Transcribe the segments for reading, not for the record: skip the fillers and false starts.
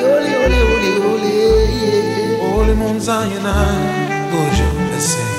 holy, holy, holy, holy, holy, yeah. Holy Mount Zion, Gojo, let's sing.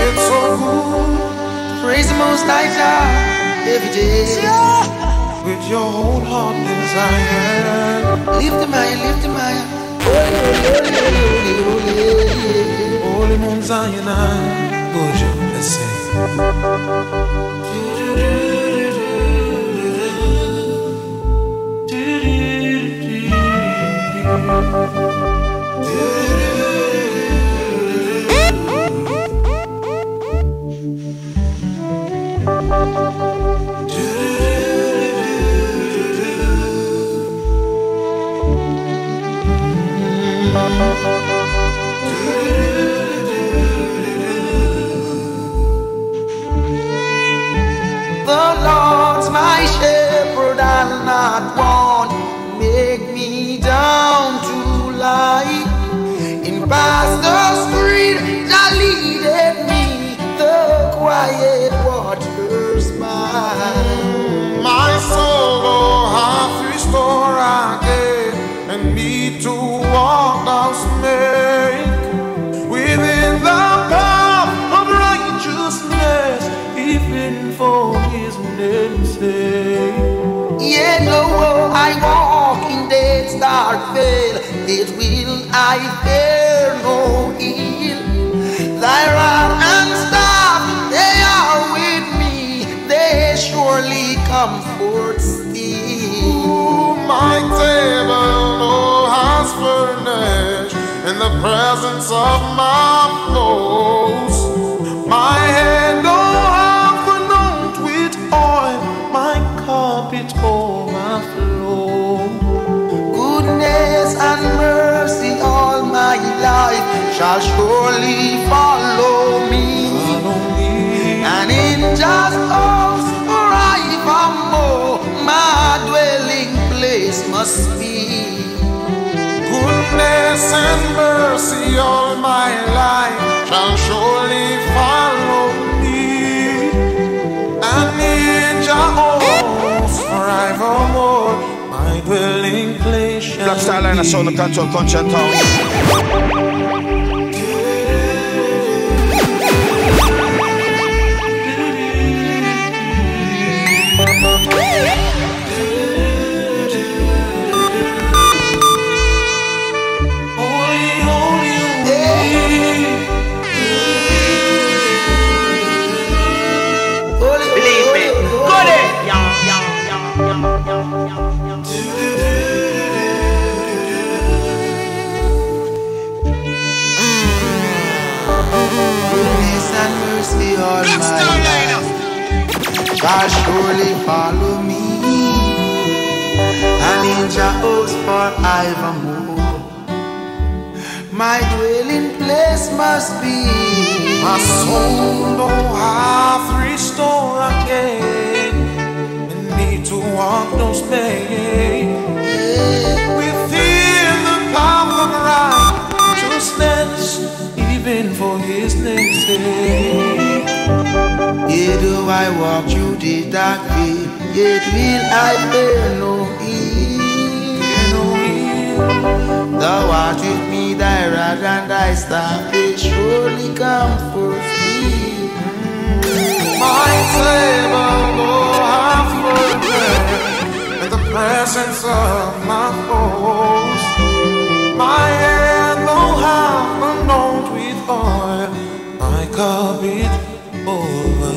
It's so good, praise the Most High God every day, yeah. With your whole heart desire, lift him high, holy, holy, holy, holy, holy, holy Mount Zion, God's blessing. The Lord's my shepherd, I'll not want, make me down to lie. In pastures green, thou leadest me, the quiet waters mine. My soul thou hast restored again, and me to walk thou make within the path of righteousness, even for his name's sake. Yet though I walk in death's dark vale, yet will I fear no ill. Thy rod and staff, they are with me, they surely comfort still. My table, oh, has furnished in the presence of my foes. My head, oh, hath anointed with oil, my cup it overflows. Goodness and mercy all my life shall surely follow me, and in just hours forevermore my dwelling place must be. Goodness and mercy all my life shall surely follow me, and in just hours forevermore my dwelling place. Black StarLiner Sound, Control, Conscience Town. Holy, holy, holy. Believe me, go there. Mercy all my life shall surely follow me, and in Jehovah's forevermore my dwelling place must be. My soul thou hast restored again, and me to walk those pain, yeah. Within the power of righteousness, even for his name's sake. Yet though I walk through the dark vale, yet will I fear no ill. Thou art with me, thy rod and thy staff, they surely comfort me. My Savior, though I've forgotten in the presence of my foes, my hand, though I've anointed with oil, my cup it overflows.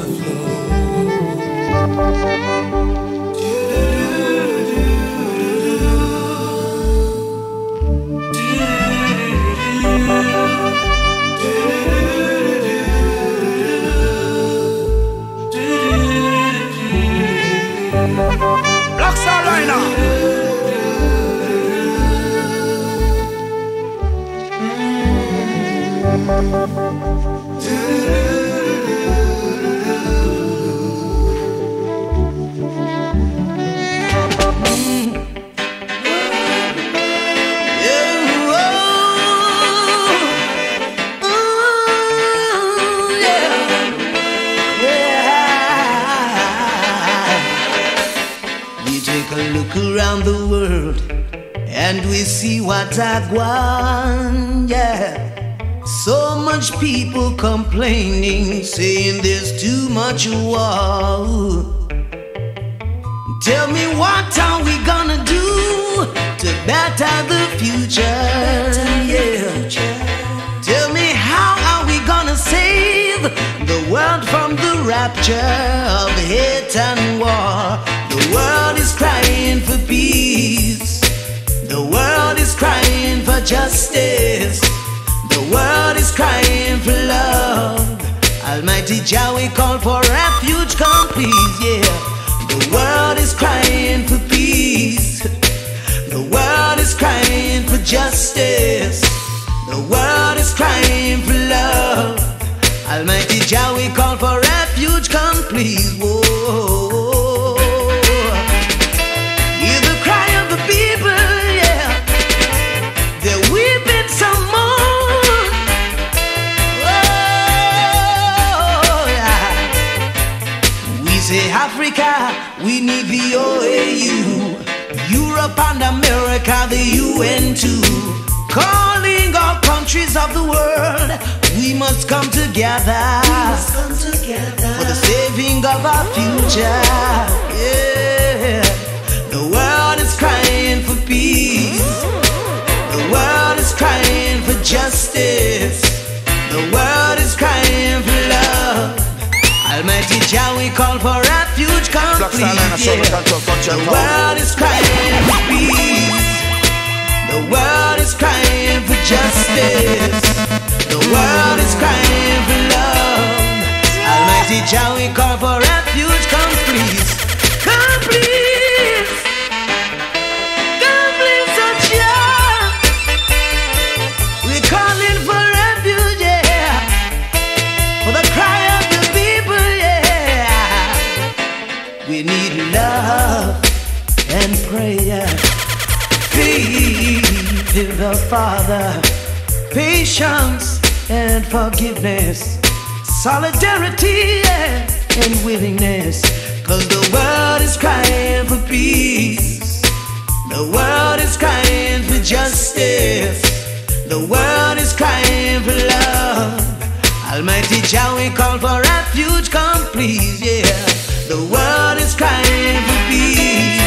Black StarLiner. Around the world, and we see what I want. Yeah, so much people complaining, saying there's too much war. Tell me, what are we gonna do to better the future? Yeah. Tell me, how are we gonna save the world from the rapture of hate and war? The world is crying for peace. The world is crying for justice. The world is crying for love. Almighty Jah, we call for refuge, come please, yeah. The world is crying for peace. The world is crying for justice. The world is crying for love. Almighty Jah, we call for refuge, come please, whoa. We need the OAU, Europe and America, the UN too. Calling all countries of the world, we must come together, for the saving of our future. Yeah. The world is crying for peace. The world is crying for justice. The world is crying for love. Almighty Jah, we call for refuge, come please, yeah. The world is crying for peace. The world is crying for justice. The world is crying for love. Almighty Jah, we call for refuge, come please. Come please. Come please, oh Jah. We're calling for refuge, yeah. For the cry. We need love and prayer. Faith in the Father, patience and forgiveness, solidarity and willingness. Cause the world is crying for peace. The world is crying for justice. The world is crying for love. Almighty Jah, we call for refuge, come please, yeah. The world is crying for peace.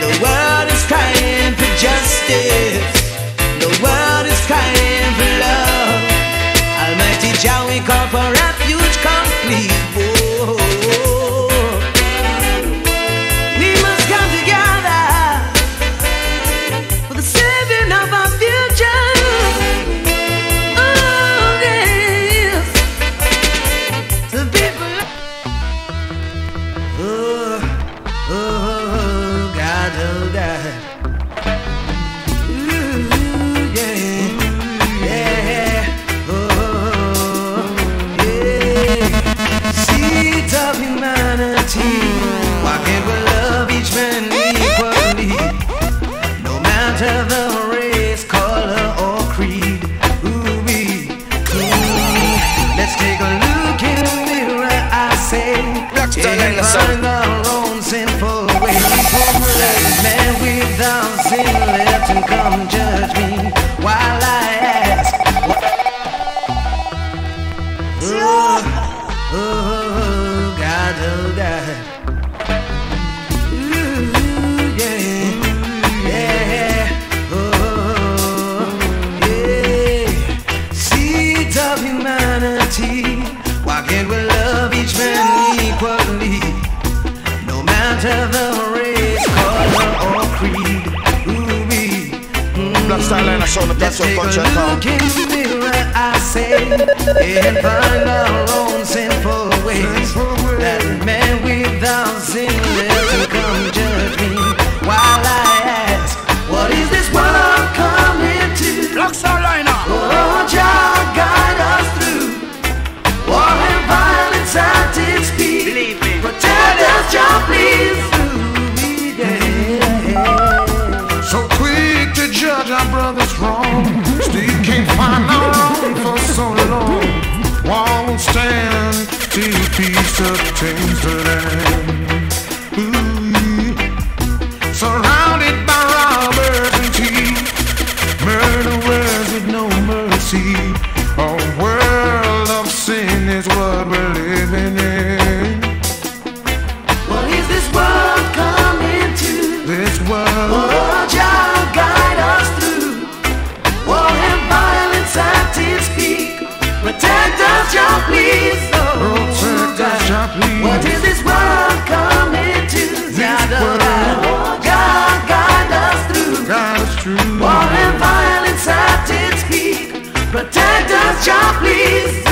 The world is crying for justice. The world is crying for love. Almighty Jah, we call for refuge, come please. Oh, oh, oh. We must come together for the saving of our future. Oh, yes. The people. Oh, God, oh, God. Ooh, yeah, yeah, oh, yeah. Seeds of humanity, why can't we love each man equally? No matter the race, color, or creed. Ooh, ooh. Let's take a look in the mirror, I say. Black StarLiner Sound. Come judge me while I ask. Oh, oh, God, oh, God. Ooh, yeah, yeah, oh, yeah. Seeds of humanity, why can't we love each man equally? No matter the race, color, or creed. Black StarLiner Sound, the best of culture. Look in the mirror, I say, and find our own sinful ways. That man without sin, let him come judge me while I ask, what is this world coming to? Black StarLiner, oh, Jah God. to change the land. Surrounded by robbers and thieves, murderers with no mercy. A world of sin is what we're living in. What is this world coming to? This world, oh, child, guide us through. War and violence at its peak. Protect us, child, please. What is this world coming to? Guide us through. War and violence at its peak. Protect us, child, please.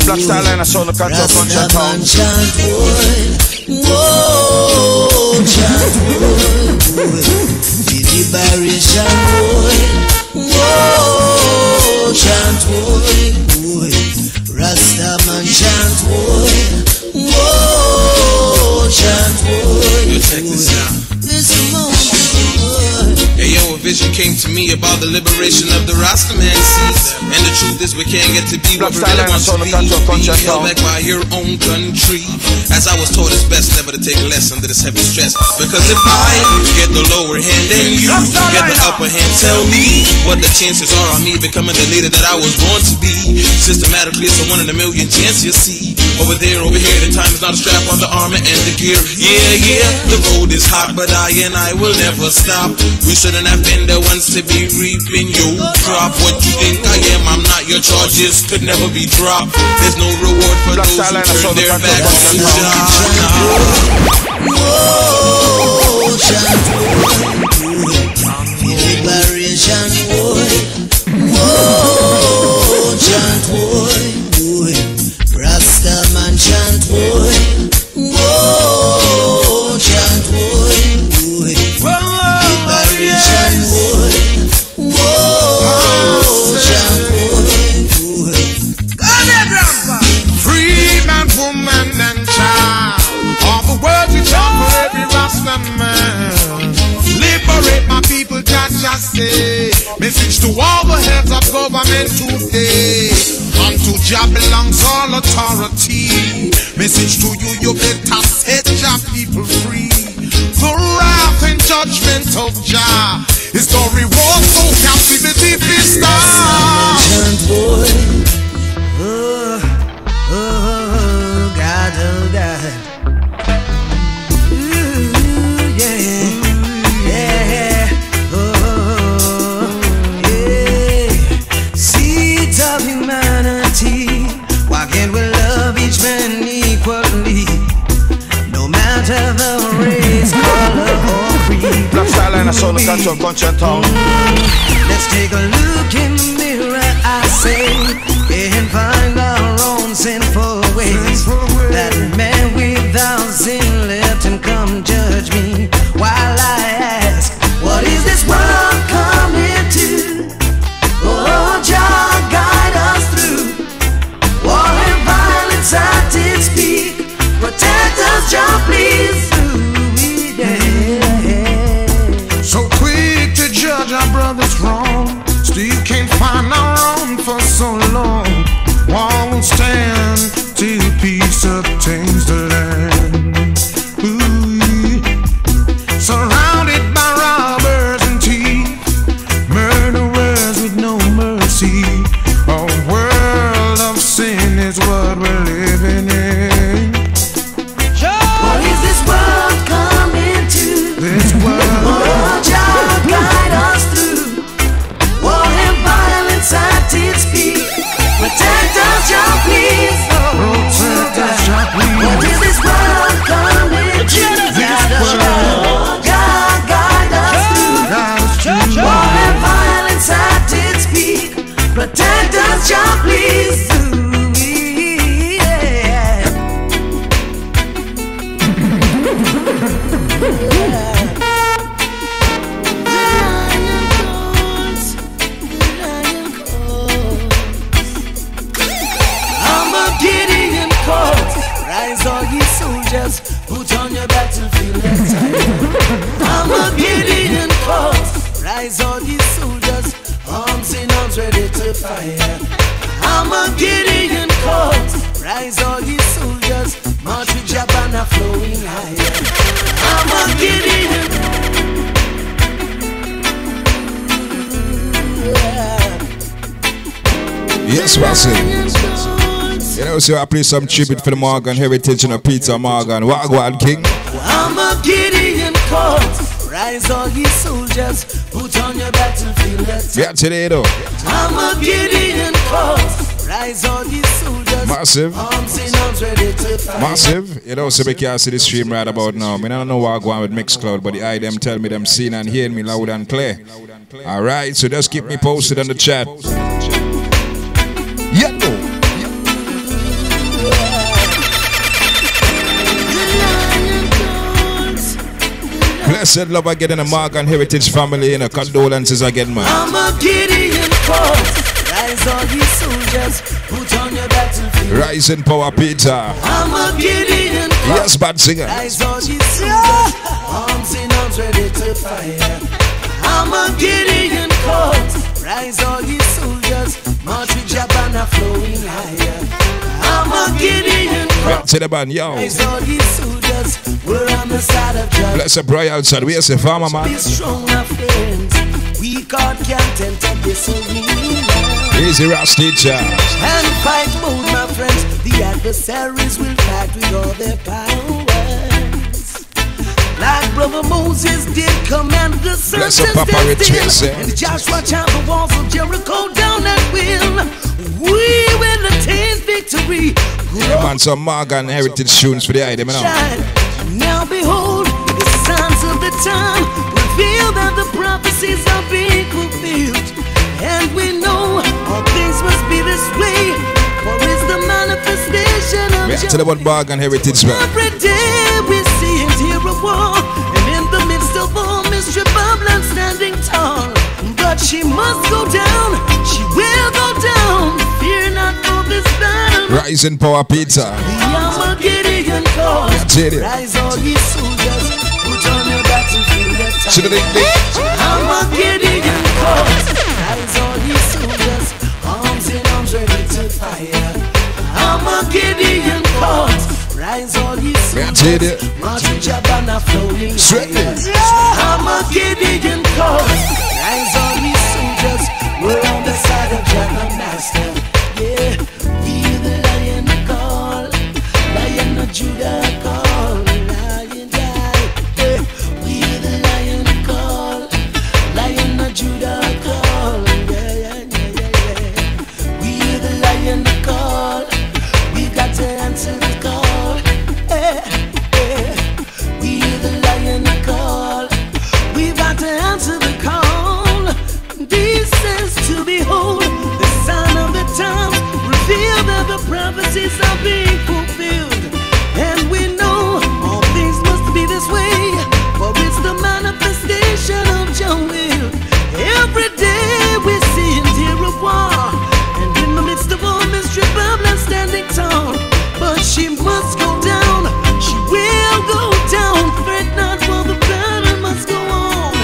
Black StarLiner Sound held back by your own country. As I was told, it's best never to take less under this heavy stress, because if I get the lower hand and you get the upper hand, tell me what the chances are on me becoming the leader that I was born to be. Systematically, it's a 1 in a million chance, you see. Over there, over here, the time is not a strap on the armor and the gear. Yeah, the road is hot, but I will never stop. We shouldn't have been the ones to be reaping your crop. What you think I am, I'm not. Your charges could never be dropped. There's no reward for Black those who turn their back on the job. Whoa, John Boy, liberation boy. Whoa, John Boy, Rastaman John Boy. Message to all the heads of government today. Unto Jah belongs all authority. Message to you better set your people free. The wrath and judgment of Jah is the reward for captivity. Oh God, oh God. Let's take a look in the mirror, I say, and find our own sinful ways. That man without sin left him come judge me, while I ask, what is this world coming to? Oh, Jah, guide us through. War and violence at its peak. Protect us, Jah, please. Brothers wrong, still can't find our own for so long. Won't stand till peace obtains the land. Ooh. Surrounded by robbers and thieves, murderers with no mercy. A world of sin is what we're living in. What is this world coming to? This world. Oh, Jah, guide us. Protect us, Jah, please. Protect us, Jah, please. What is this world coming to? God, guide us through. War and violence at its peak. Protect us, Jah, please. just put on your battlefield attire. I'm a Gideon cause, rise all these soldiers, arms in arms ready to fire. I'm a Gideon cause, rise all these soldiers, march with your banner flowing higher. I'm a Gideon. Yeah. Yes, Watson. You know, so I play some tribute for the Morgan Heritage and Peetah Morgan. Wagwan King. I'm a Gideon cause, rise all ye soldiers, put on your battlefield attire. Yeah, today though. I'm a Gideon cause, rise all ye soldiers. Massive. Arms in arms ready to fight. Massive. You know, so we can see the stream right about now. I don't know what I'm going with Mixcloud, but the eye them tell me them seeing and hearing me loud and clear. All right, so just keep me posted on the chat. Yeah, though. Blessed love I get in the Morgan Heritage family, and condolences I get, man. I'm a Gideon cause, rise all ye soldiers, put on your battlefield. Rise in power, Peetah. I'm a Gideon cause, yes, bad singer. Rise all ye soldiers, arms in arms ready to fire. I'm a Gideon cause, rise all ye soldiers, march with your banner flowing higher. I'm a Gideon cause, rise all ye soldiers, we're on the side of judgment. Bless the brother outside, we as a farmer, man. Be strong, my friends. We God can't enter this arena. Easy Ross teacher. And fight bold, my friends. The adversaries will fight with all their powers. Like brother Moses did command the serpent to stand still, and Joshua charged the walls of Jericho down at will. We will attain victory. Yeah, man, some Morgan Heritage tunes for the item now. Now behold, the signs of the time reveal that the prophecies are being fulfilled, and we know all things must be this way, for it's the manifestation of your tell about Morgan Heritage, man. Every day we see and hear a war, and in the midst of all, Mistress Babylon standing tall. But she must go down, she will go down. Fear not of this battle. Rise in power, Peetah. I'm a Gideon cause, rise all ye soldiers, put on your battlefield attire. I'm a Gideon cause, rise all ye soldiers, arms in arms ready to fire. I'm a Gideon cause, rise all ye soldiers, march with your banner flowing higher. I'm a Gideon cause, rise all ye soldiers, we're on the side of Jah the Master. Yeah, hear the lion call, lion of Judah call, lion die. Yeah, hear the lion call, lion of Judah call. Yeah, yeah, yeah, yeah, yeah. We hear the lion call, we got to answer the call. Yeah, yeah. We hear the lion call, we got to answer the call. This is to behold the sign of the times, reveal that the prophecies are being fulfilled, and we know all things must be this way, for it's the manifestation of your will. Every day we see and hear of war, and in the midst of all, Mistress Babylon standing tall, but she must go down, she will go down. Fret not, for the battle must go on.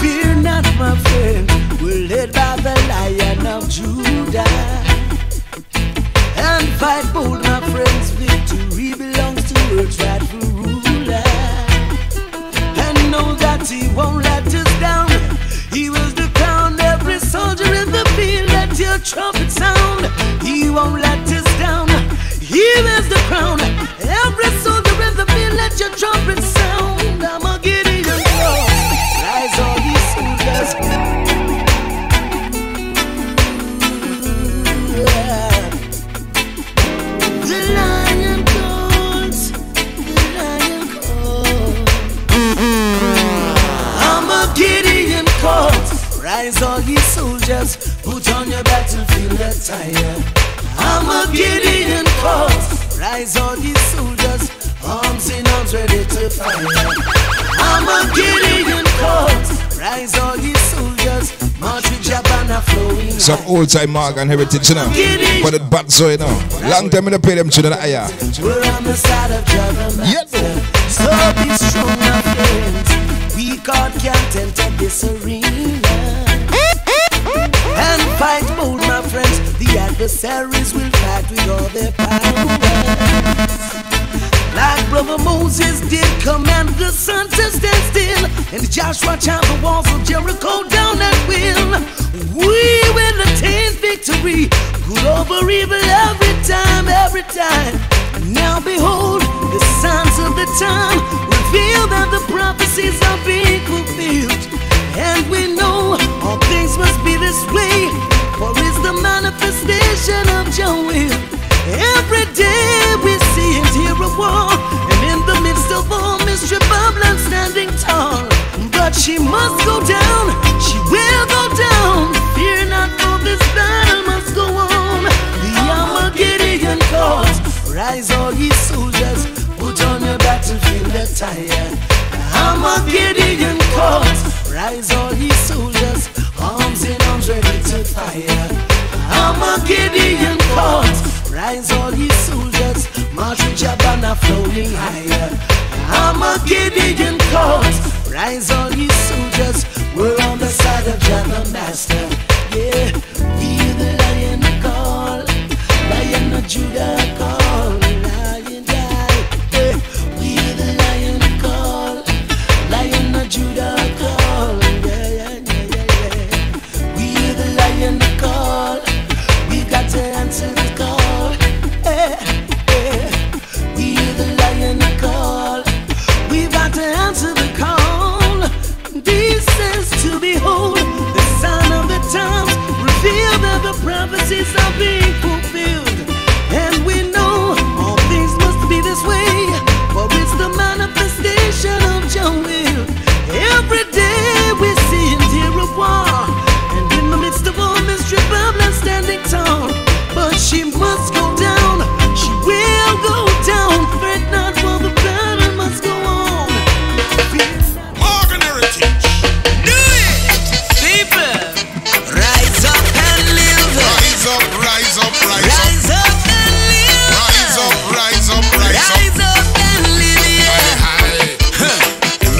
Fear not, my friend. We're led by the Lion of Judah, and fight bold, my friends. Victory belongs to earth's rightful ruler, and know that he won't let us down. He will defend every soldier in the field. Let your trumpet sound. He won't let us down. He wears the crown. Every soldier in the field. Let your trumpet sound. I'm a Gideon cause, rise all ye soldiers. Rise all ye soldiers, put on your battlefield attire. I'm a Gideon cause, rise all ye soldiers, arms in arms ready to fire. I'm a Gideon cause, rise all ye soldiers, Some old time Morgan Heritage, you know. But it bad so, you know. Long time I don't pay them to the higher. Yeah. So be strong, my friends. We God can't enter this arena. And fight bold, my friends. The adversaries will fight with all their power. Like brother Moses did, command the sun to stand still, and Joshua charged the walls of Jericho down at will. We will attain victory, good over evil every time, every time. And now behold, the signs of the time reveal that the prophecies are being fulfilled. And we know all things must be this way, for it's the manifestation of your will. Every day we see and hear a war, and in the midst of all, Mistress Babylon standing tall. But she must go down, she will go down. Fear not, for this battle must go on. The Armageddon calls. Rise, all ye soldiers, put on your battlefield attire. The Armageddon calls. Rise, all ye soldiers, arms in arms ready to fire. The Armageddon calls. Rise all ye soldiers, march with your banner flowing higher. Armageddon calls. Rise all ye soldiers, we're on the side of John the Master. Yeah, hear the lion call, lion of Judah call, lion die. Yeah, hear the lion call, lion of Judah call. Yeah, yeah, yeah, yeah, yeah. We hear the lion call, we got to answer the call. Prophecies are being fulfilled, and we know all things must be this way, for it's the manifestation of your will. Every day we see and hear a war, and in the midst of all mystery, Babylon standing tall. But she must go down, she will go down. Fret not, for the battle must go on. Morgan Heritage, do it, people. Rise up and live. Rise up, rise up, rise up. Rise up and live. Rise up, rise up, rise up. Rise up and live.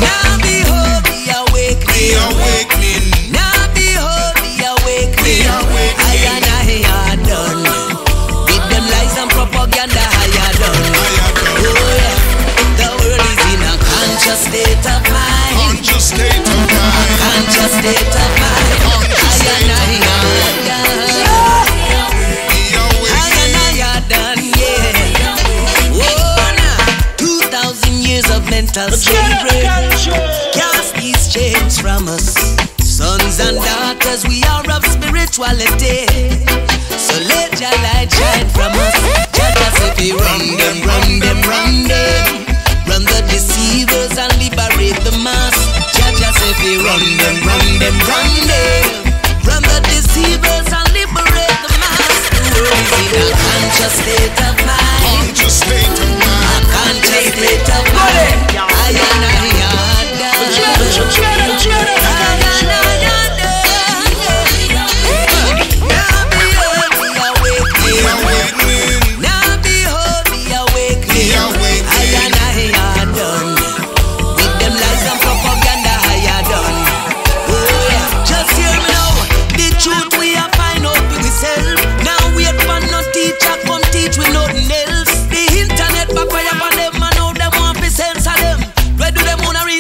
Now behold the awakening. Now behold the awakening. I and I are done. With them lies and propaganda, I are done. Oh yeah, the world is in a conscious state of mind. Conscious state of mind. Cast these chains from us. Sons and daughters, we are of spirituality. So let your light shine from us. Jadasity, run them, run them, run them. Run the deceivers and liberate the mass. Jadasity, run them, run them, run them. Run the deceivers and liberate the mass. The world is in a conscious state of mind. A conscious state of mind. Teach with nothing else. The internet back way up on them, and now them want to censor them. Where do them wanna reach?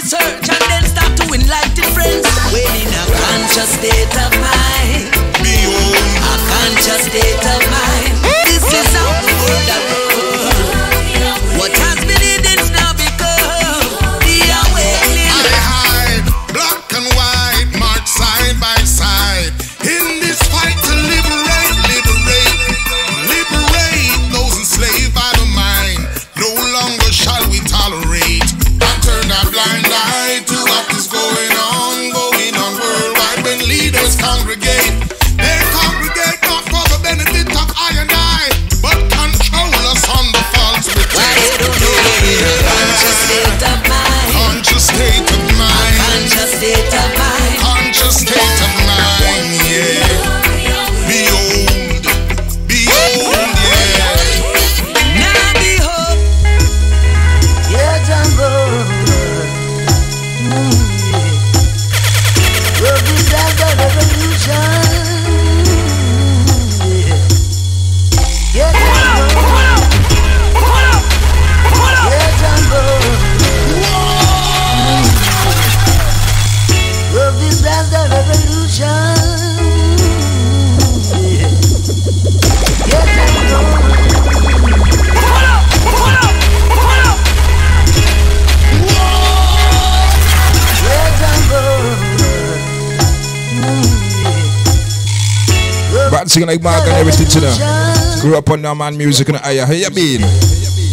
thing like Morgan Heritage, you know. Grew up on that man music and I hear you been.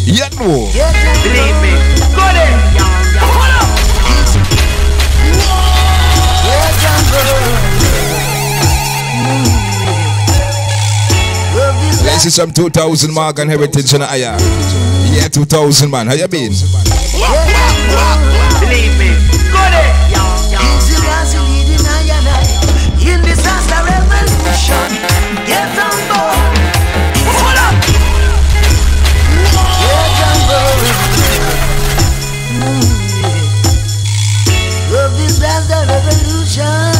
You know. Believe me. Go there. Hold up. Let's see some 2000 Morgan Heritage and I hear. Yeah, 2000 man. How you been? Believe me. Go there. Get on board. Hold up. Get on board. Love this last revolution.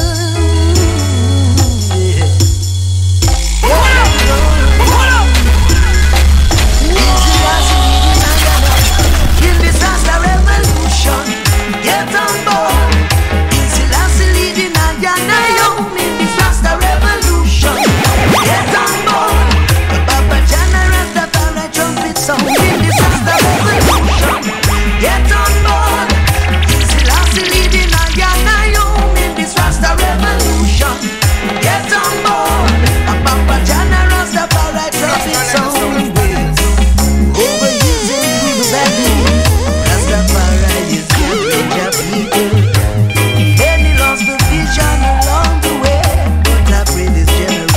Hold up. Hold up. In this last revolution. Get on board. Easy last leading and you know me. This last revolution. Get on board. Papa Jana Rastafari the trumpet sound. This is the revolution. Get on board. This is last leading a Ghana home. This was the revolution. Get on board. Papa Jana Rastafari the trumpet sound. Over years and years I live. Rastafari is good to people. Many lost the vision along the way, but I pray this generation.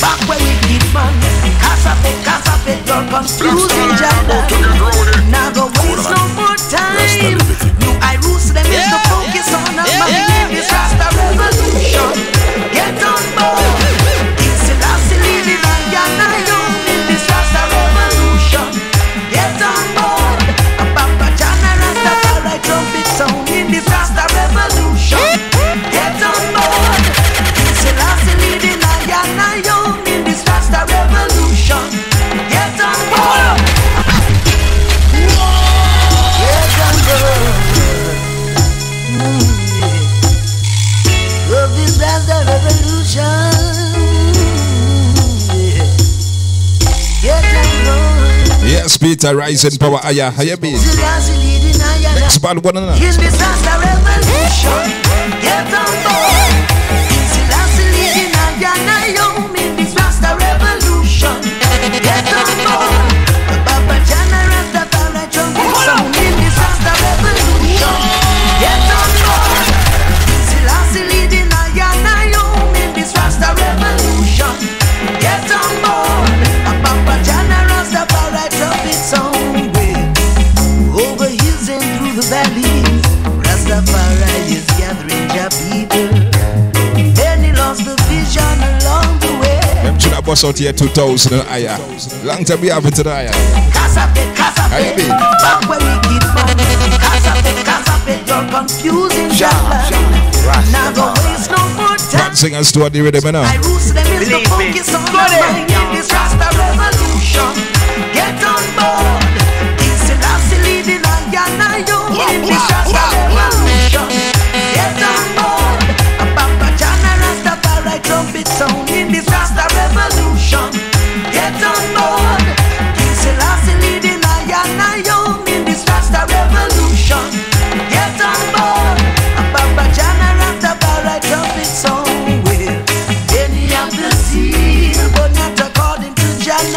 Back where we keep man, Casafe, don't come losing Jada. Now go waste no more time. New Irus, them is the focus on our mind. This Rasta revolution, get on board. It's the last living I got now. This Rasta revolution, get on board. A Papa Jana Rastafari trumpet sound. In this Rasta revolution, get on board. It's the last living I own in this last revolution. Get on board. Get on board. Of this last revolution. Get on board. Yes, Peetah, rise in power. Aya, how you been? Next band, one another. In this last revolution. Get on board. What's out here 2000 and higher. Long time we have it today. How you been? Back where we keep on. Casafe, you're confusing Jabba. Now go waste no more time. Singers to the rhythm now. I roots them is the focus on our mind. This Rasta revolution. Get on board. It's the last leading on Yana yo. This Rasta revolution. Get on board. Papa Jana Rastafari trumpet sound. In this Rasta revolution. Get on board. It's the last leading I and I own in this Rasta revolution. Get on board. A Papa Jana Rastafari trumpet sound. Many have the seal, but not according to Jana.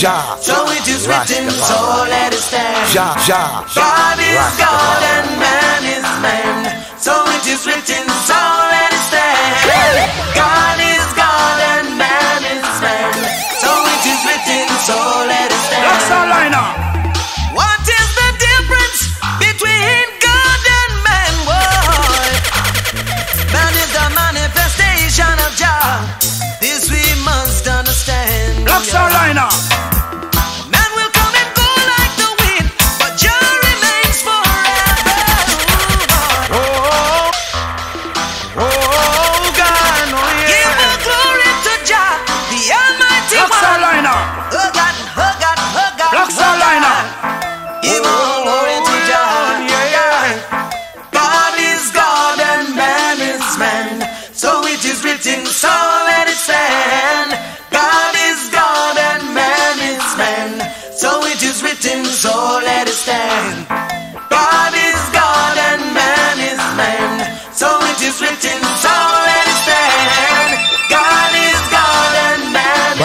Ja, so it is written, so let it stand. Ja, ja, God is God and man is man. So it is written, so let it stand. God is God and man is man. So it is written, so let it stand. Black StarLiner. What is the difference between God and man? Whoa. Man is the manifestation of Jah. This we must understand. Black StarLiner.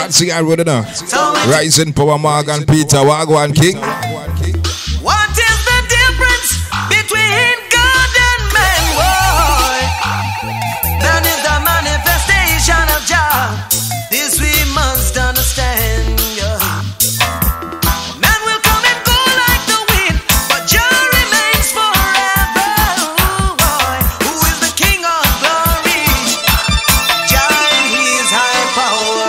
See I would know. Rising Power Morgan Peetah Wagwan King. What is the difference between God and man? Whoa. Man is the manifestation of Jah. This we must understand. Man will come and go like the wind, but Jah remains forever. Who is the King of glory? Jah in His high power.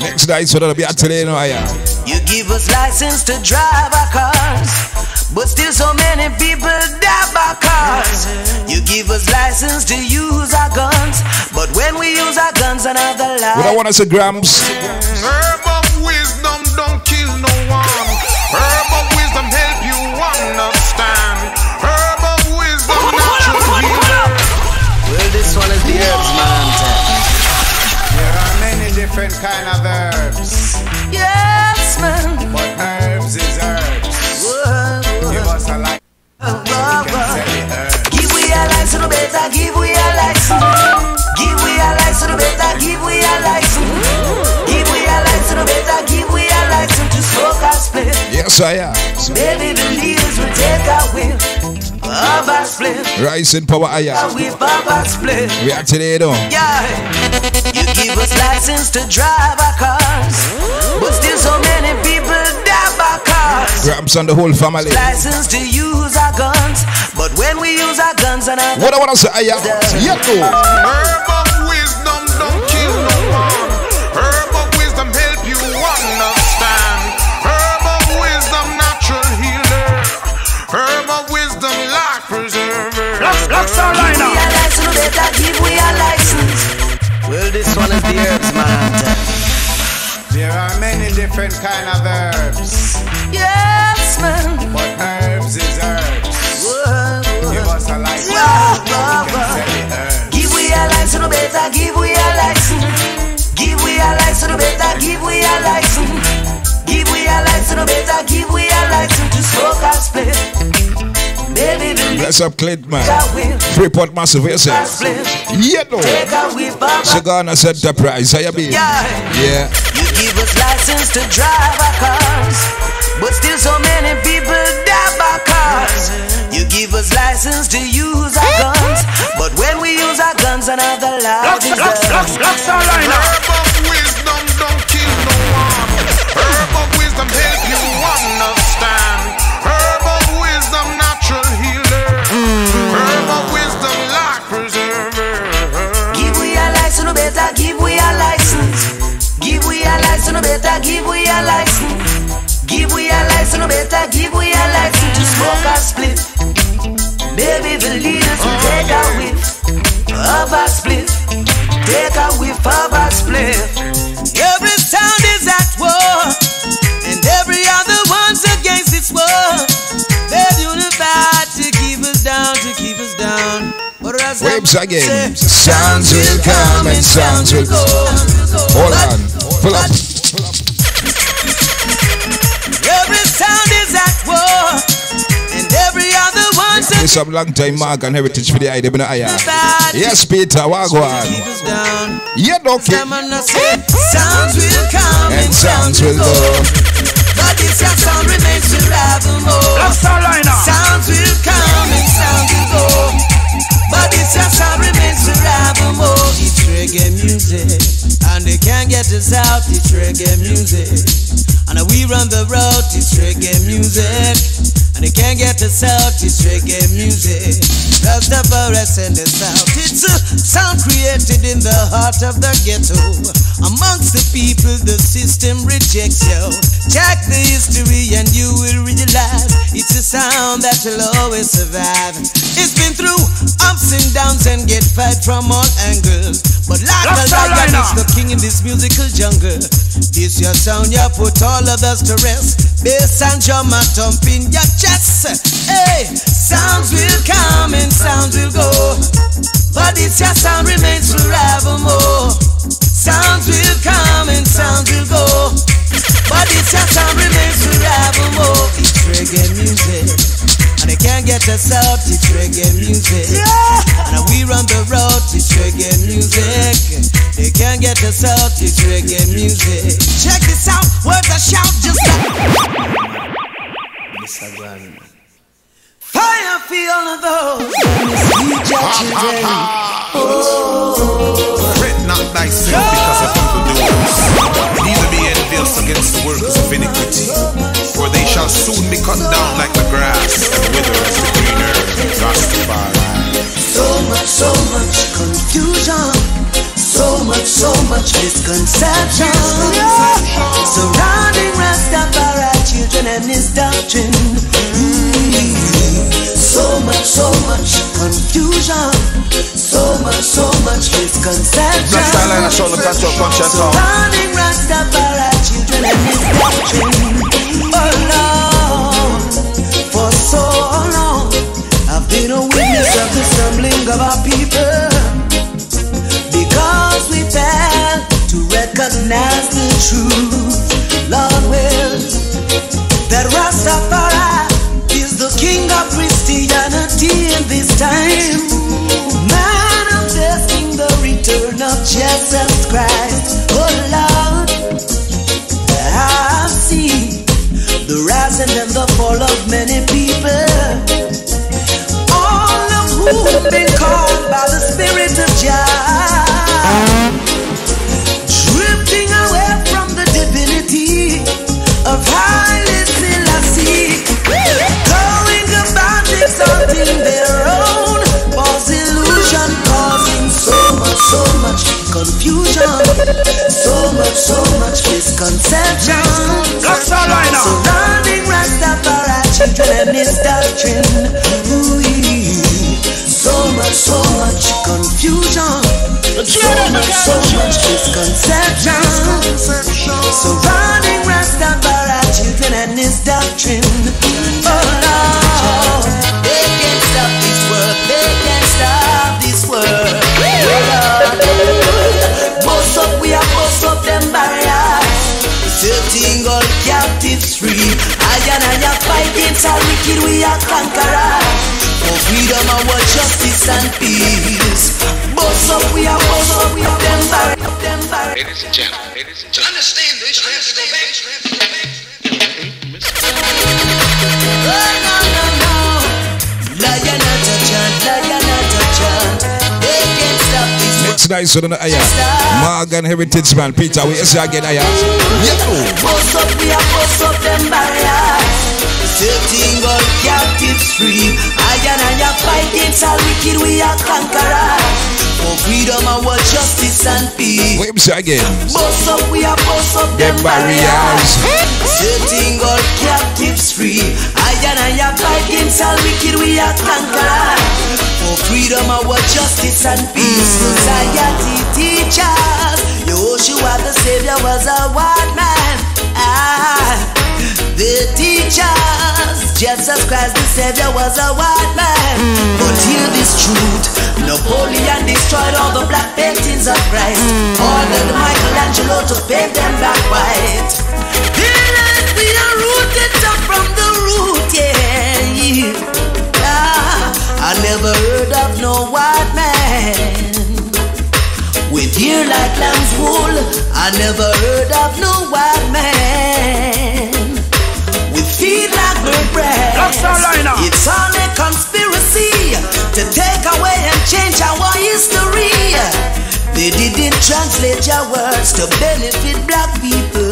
Next day, so that'll be at today, no, yeah. You give us license to drive our cars, but still so many people die by cars. You give us license to use our guns, but when we use our guns, another life. We don't want to say grams. Herb of wisdom don't kill no one. Herb of wisdom help you understand. Herb of wisdom natural healer. Well, this one is the herbs man. Different kind of herbs. Yes, man. But herbs is herbs. Whoa. Give us a life. Give we a life to the better. Give we a life. Give we a life to the better. Give we a life. Give we a life to the better. Give we a life to smoke our split. Yes, I am. Baby, the leaders will take our will. Baba split. Rising power, I am. With Baba split. We are today, though. Yeah. You give us license to drive our cars, but still so many people die by cars. Grams on the whole family. License to use our guns, but when we use our guns and our what I want to say, I am. Herb of wisdom don't kill no one. Herb of wisdom help you understand. Herb of wisdom natural healer. Herb of wisdom life preserver. Black StarLiner. Give we a license. Well, this one is the herbs, man. There are many different kind of herbs. Yes, man. But herbs is herbs. Whoa, whoa. Give us a life. What's up, Clint, man? Freeport Massive, is it? Yeah, no. Sagana Enterprise, I mean. Yeah. You give us license to drive our cars, but still so many people die by cars. You give us license to use our guns, but when we use our guns, another life is done. Herb of wisdom don't kill no one. Herb of wisdom help you understand. Herb of wisdom, natural healer. Herb of wisdom, life preserver. Give we a license, no better. Give we a license. Give we a license, no better. Give we a license. Give we a license, no better. Give we a license to smoke a split. Baby, the leaders will take our whiff. Of a split, take a whiff of a split. Every town is at war, and every other one's against its war. They're unified to keep us down, to keep us down. But as waves again, sounds will come and sounds will go. Hold on, pull up. Every town is at war. It's a long time, Morgan Heritage for the idea. Yes, Peetah, wagwan. Yeah, okay. Sounds will come and sounds will go. But this sound remains to rival more. Sounds will come and sounds will go. But this sound remains to rival more. It's reggae music, and they can't get us out. It's reggae music, and we run the road. It's reggae music. And they can't get us out, it's reggae music. That's the forest and the south. It's a sound created in the heart of the ghetto. Amongst the people, the system rejects you. Check the history and you will realize it's a sound that will always survive. It's been through ups and downs and get fight from all angles. But like a lion, it's the king in this musical jungle. This your sound, you put all of us to rest. Bass and drum are thumping your chest. Hey, sounds will come and sounds will go, but it's your sound remains forevermore. Sounds will come and sounds will go, but it's your sound remains forevermore. It's reggae music, and they can't get us out. It's reggae music, and we run the road. It's reggae music, they can't get us out. It's reggae music. Check this out, words are shout just like. Fire for all of those. Fret not thyself because of evil doers, neither be envious against the workers of iniquity, for they shall soon be cut down like the grass and wither as the green herb. So much confusion, so much misconception, surrounding Rastafari children and his doctrine. So much confusion, so much misconception. Black StarLiner Sound, the pastor of conscience. Surrounding Rastafari children and his doctrine. Oh Lord, for so long I've been a witness of the stumbling of our people, because we fail to recognize the truth. Lord will that Rastafari is the king of Christianity in this time, manifesting the return of Jesus Christ. Oh Lord, I've seen the rising and the fall of many people, all of whom have been called by the Spirit of God, drifting away from the divinity of highly exalting their own false illusion, causing so much confusion, so much misconception. Surrounding Rastafari children and his doctrine. So much confusion, so much misconception. Surrounding Rastafari children and his doctrine. Oh Lord, setting all captives free. I and I are fighting, so wicked we are conquerors. For freedom, our justice and peace. Boss up, we are boss up, we are them barren. Ladies and gentlemen, understand this, we have to go back, Oh, no, Lionetta chant, Lionetta chant. They can't stop this. Next night, so don't know, Morgan Heritage man, Peetah, we see again, boss up, we are boss up, them barriers. Setting all captives free. I fight against all wicked, we are conquerors. For freedom, our justice and peace. Wait again. Boss up, we are boss up them barriers. Setting all captives free. I fight against all wicked, we are conquerors. For freedom, our justice and peace. Society teachers. Joshua the Savior was a wild man. The teachers, Jesus Christ the Savior was a white man. But hear this truth, Napoleon destroyed all the black paintings of Christ. Ordered Michelangelo to paint them black white. Healers, we are rooted up from the root, I never heard of no white man with ear like lamb's wool. I never heard of no white man. Feed like the bread. It's all a conspiracy to take away and change our history. They didn't translate your words to benefit black people.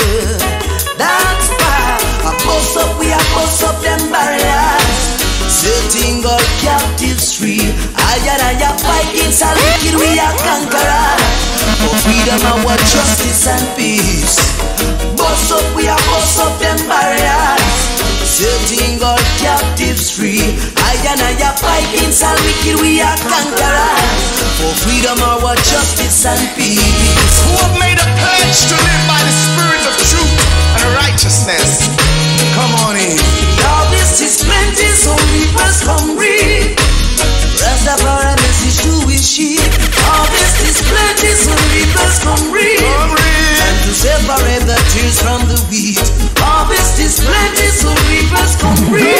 That's why I post up, we are post up them barriers. Setting all captives free. I fight against all wicked, we are conquerors. For freedom, our justice and peace. Boss up, we are boss up them barriers. Setting all captives free. I fight against all wicked, we are conquerors. For freedom, our justice and peace. Who have made a pledge to live by the spirit of truth and righteousness? Come on in. Now this is plenty, so we must come read. Rastafari message to his sheep. All this is plenty, so we must come read. And to separate the tears from the wheat. Harvest is plenty, so reapers come reap.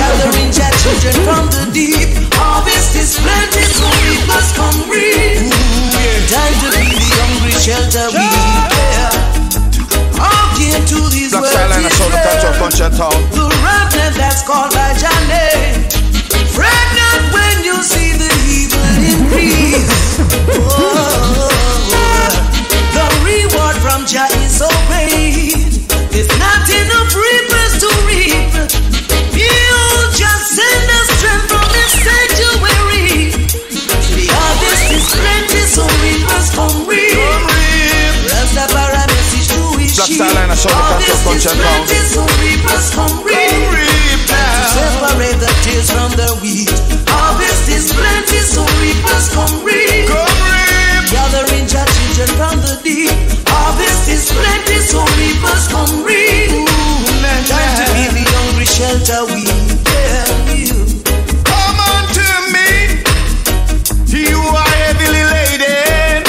Gathering your children from the deep. Harvest is plenty, so reapers come reap. Time to feed the hungry, shelter we give to these words. The remnant that's called by your name. Pregnant when you see the evil increase. The reward from Jah is obeyed. There's not enough reapers to reap. You just send us strength from the sanctuary. The harvest is plenty, so reapers come reap. Rastafari message to his sheep. Harvest is plenty, so reapers come reap. To separate the tears from the wheat. Harvest is plenty, so reapers come reap. Gathering your children from the deep. Harvest is plenty, so reapers come reap. Time to give the hungry shelter, we tell you. Come unto me, you are heavily laden,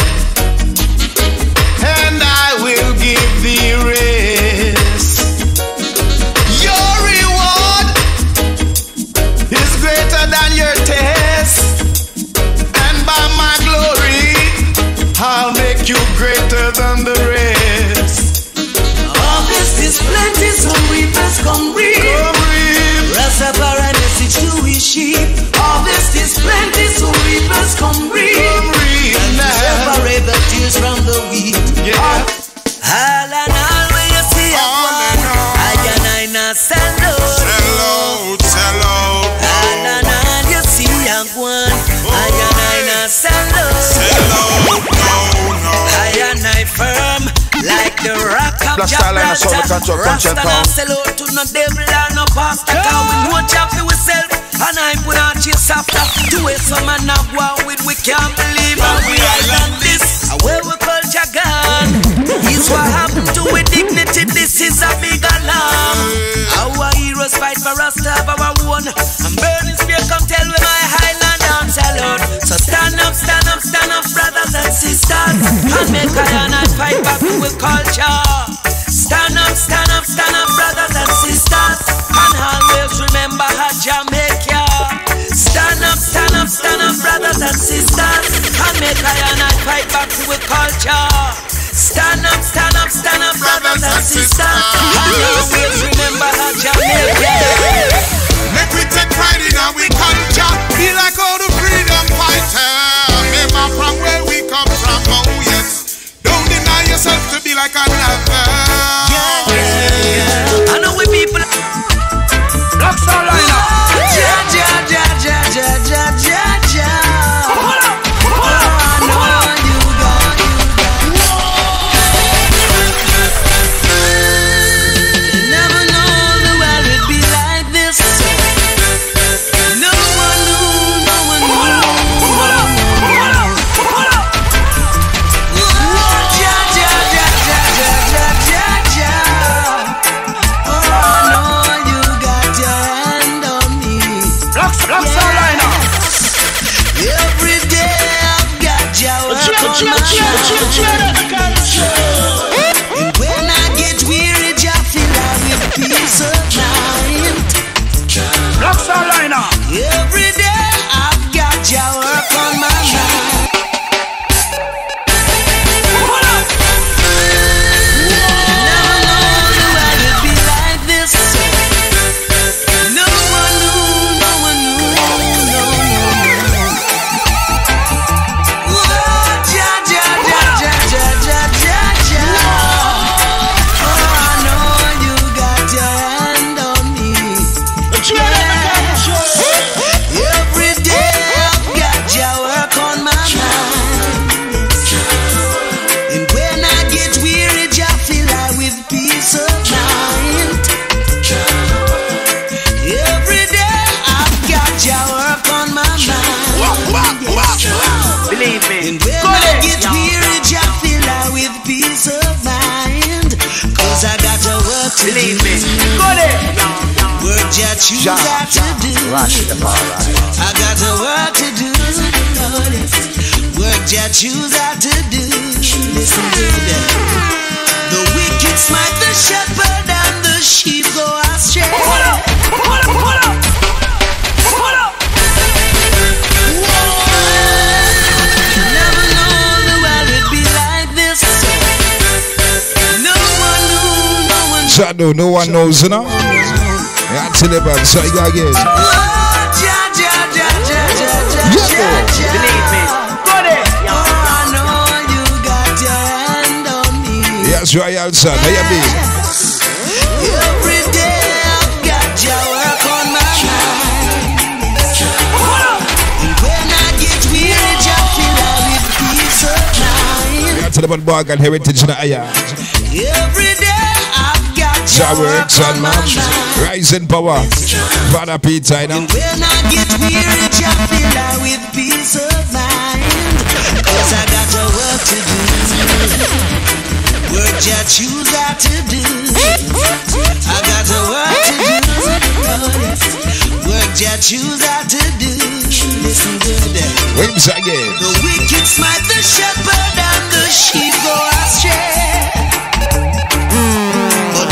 and I will give thee rest. Your reward is greater than your test, and by my glory I'll make you greater than the rest. Harvest is plenty, so reapers come reap. Rastafari message to his sheep. Harvest is plenty, so reapers come reap. And to separate the tears from the wheat. All and all when you see a one, I sell out. Sell out. All and all you see a one, I sell out. Firm like the rock of Gibraltar. Rasta don't sell out to no devil and no pastor. Cause we know Jah for ourselves, and I put our chase after. To a some man a war with, we can't believe how we island this. Where we culture gone is what happened to a dignity. This is a big alarm. Our heroes fight for us to have our own. And burning spear come tell with my highland and sell out. So stand up, brothers and sisters, and make iron and fight back to a culture. Stand up, brothers and sisters, and always remember how Jamaica. and sister. And always remember our Jamaica. Make we take pride in our culture. Be like all the freedom fighters. Remember from where we come from, oh yes. Don't deny yourself to be like another. Yeah, yeah, yeah. I know we people. Black StarLiner. Ja, ja, ja, ja, ja, ja, ja, ja. And when I get weary, I feel I will peace of mind. Black StarLiner. Every day I've got your work on my mind. Never know the world will be like this. No one knew, no one knew, no one knew. Oh, ja, ja, ja. Believe me, got it. Work that you got to do. I got a work to do. Work that you got to do. Listen to that. The wicked smite the shepherd and the sheep go astray. Hold up, hold up, hold up, hold up. Never know the world would be like this. No one knows, you know? Yeah, tell them, so you gotta get it. Believe me, got it. I know you got your hand on me. Yes, right outside. How you been? Every day I've got your work on my mind. And when I get weary, I feel I with peace of mind. Yeah, tell them about Morgan Heritage. Every day. Jah works on my mind. Rising power. Father Peetah, you know. And when I get weary, Jah fill her with peace of mind. Cause I got a work to do. Work that you got to do. I got a work to do. Work that you got to do. Listen to that. Wings again. The wicked smite the shepherd and the sheep go astray.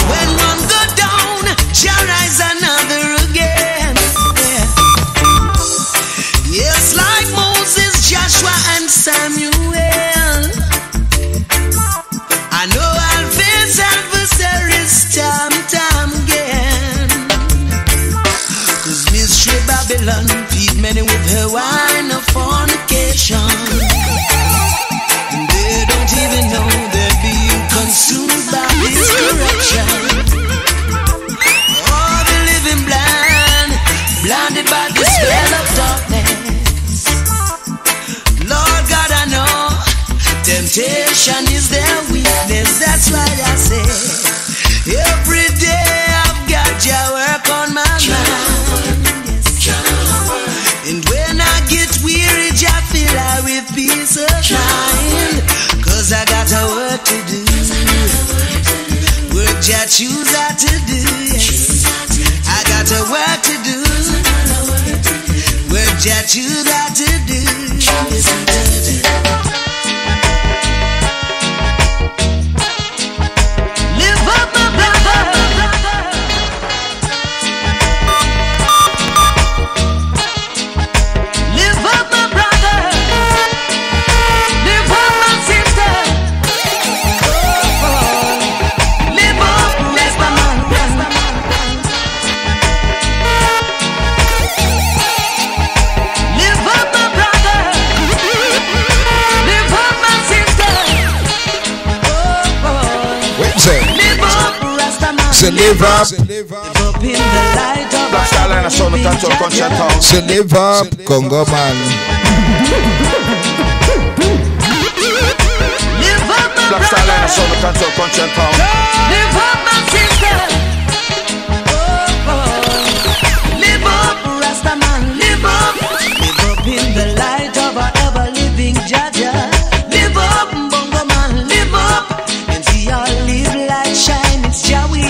When one go down, shall rise another again. Yes, like Moses, Joshua, and Samuel. I know I'll face adversaries time again. Cause mystery Babylon feed many with her wine of fornication. And they don't even know they're being consumed by this corruption. Blinded by the spell of darkness. Lord God, I know temptation is their weakness. That's why I say every day I've got your work on my mind. And when I get weary, I feel I with peace of mind. Cause I got a work to do. Work that you got to do. I got a work to do. Work that you got to do. Listen to that. Live up, up, up, up. Live up, my brother. Live up, my sister. Live Up in the light of Black StarLiner Sound, the touch of Conscious Town. So live up, Congo man. Live up, my Black StarLiner Sound, the touch of Conscious Town. Live up, my sister. Oh, oh. Live up, Rasta man, live up. Live up in the light of our ever living Jaja. Live up, Bongo man, live up. And see our little light shine, it's your will.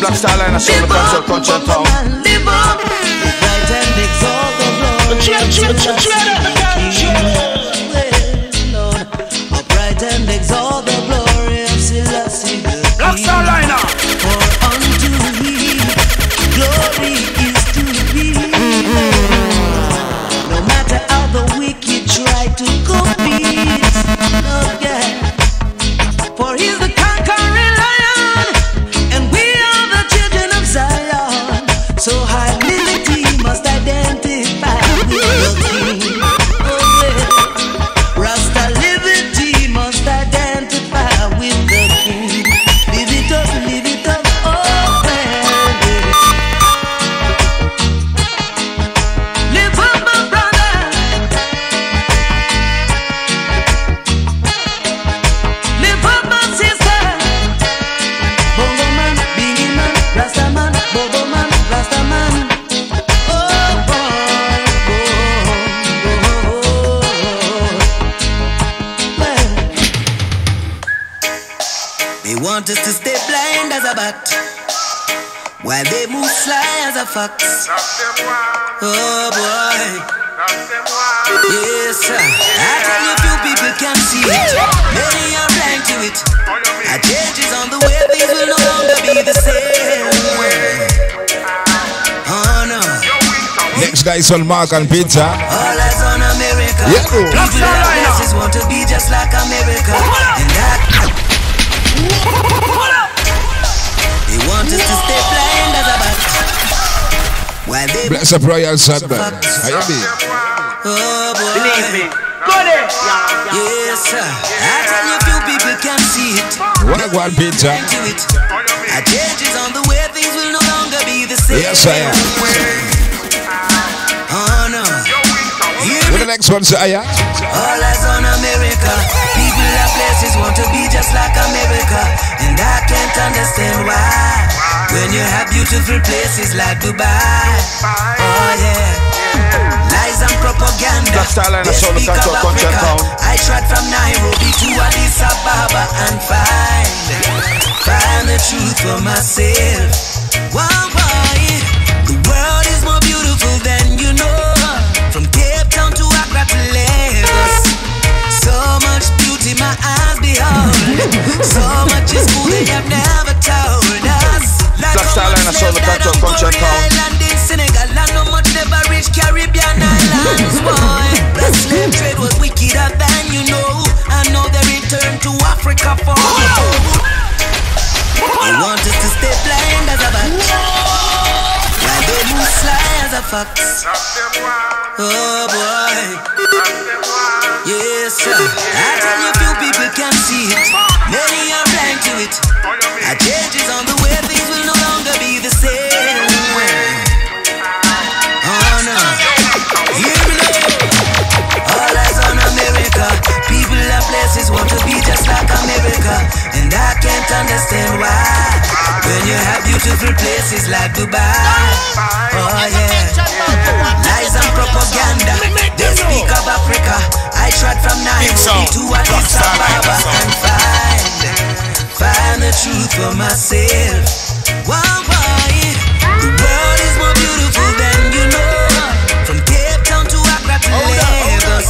Black StarLiner Sound, the Conscious Town. Live up, bright and exalt the Lord. Bright and exalt the glory of Selassie. Black StarLiner. For unto Him glory is to be. No matter how the wicked try to compete, no, yeah. For He's the conquering lion, and we are the children of Zion. So humility must identify with the King. Oh, yeah. Rasta liberty must identify with the King. Live it up, oh baby. Live up, my brother. Live up, my sister. Bongo man, Biggie man, Rasta man, Bobo man, Rasta man. Oh, oh, oh, oh, oh. Well, they want us to stay blind as a bat, while they move sly as a fox. Oh boy, yes sir. I tell you, few people can see it. Many are blind to it. A change is on the way. Things will no longer be the same. Oh no, Next guy is on Mark and Peetah. all eyes on America. Yeah, bro. Black StarLiner. Blacks want to be just like America, and that they want us to stay blind as a bat, while they Bless up Royal Sabbath. Are you there? Oh boy, believe me. Go there. Yes sir. I tell you, few people can see it. What a one, Peetah. A change is on the way. Things will no longer be the same. Yes I am. Oh no. What the next one, sir? All eyes on America. People and places want to be just like America, and I can't understand why. When you have beautiful places like Dubai. Oh yeah. Lies and propaganda. Black StarLiner Sound, the touch of Conscious Town. I tried from Nairobi to Addis Ababa and find the truth for myself. One boy, the world is more beautiful than you know. From Cape Town to Accra to Lagos, so much beauty my eyes behold. So much is cool they have never told us. Black StarLiner Sound, the touch of Conscious Town. Island in Senegal, and no much never reach Caribbean islands, boy. The slave trade was wickeder than you know. I know they returned to Africa for gold. They want us to stay blind as a bat, while they move sly as a fox. Oh boy, yes sir. I tell you, few people can see it. Many are blind to it. A change is on the way. Things will no longer be the same. Oh no, hear me now. All eyes on America. People and places want to be just like America, and I can't understand why. When you have beautiful places like Dubai. Oh yeah. Lies and propaganda. They speak of Africa. I tried from Nairobi to Addis Ababa and find the truth for myself. One boy, the world is more beautiful than you know. From Cape Town to Accra to Lagos,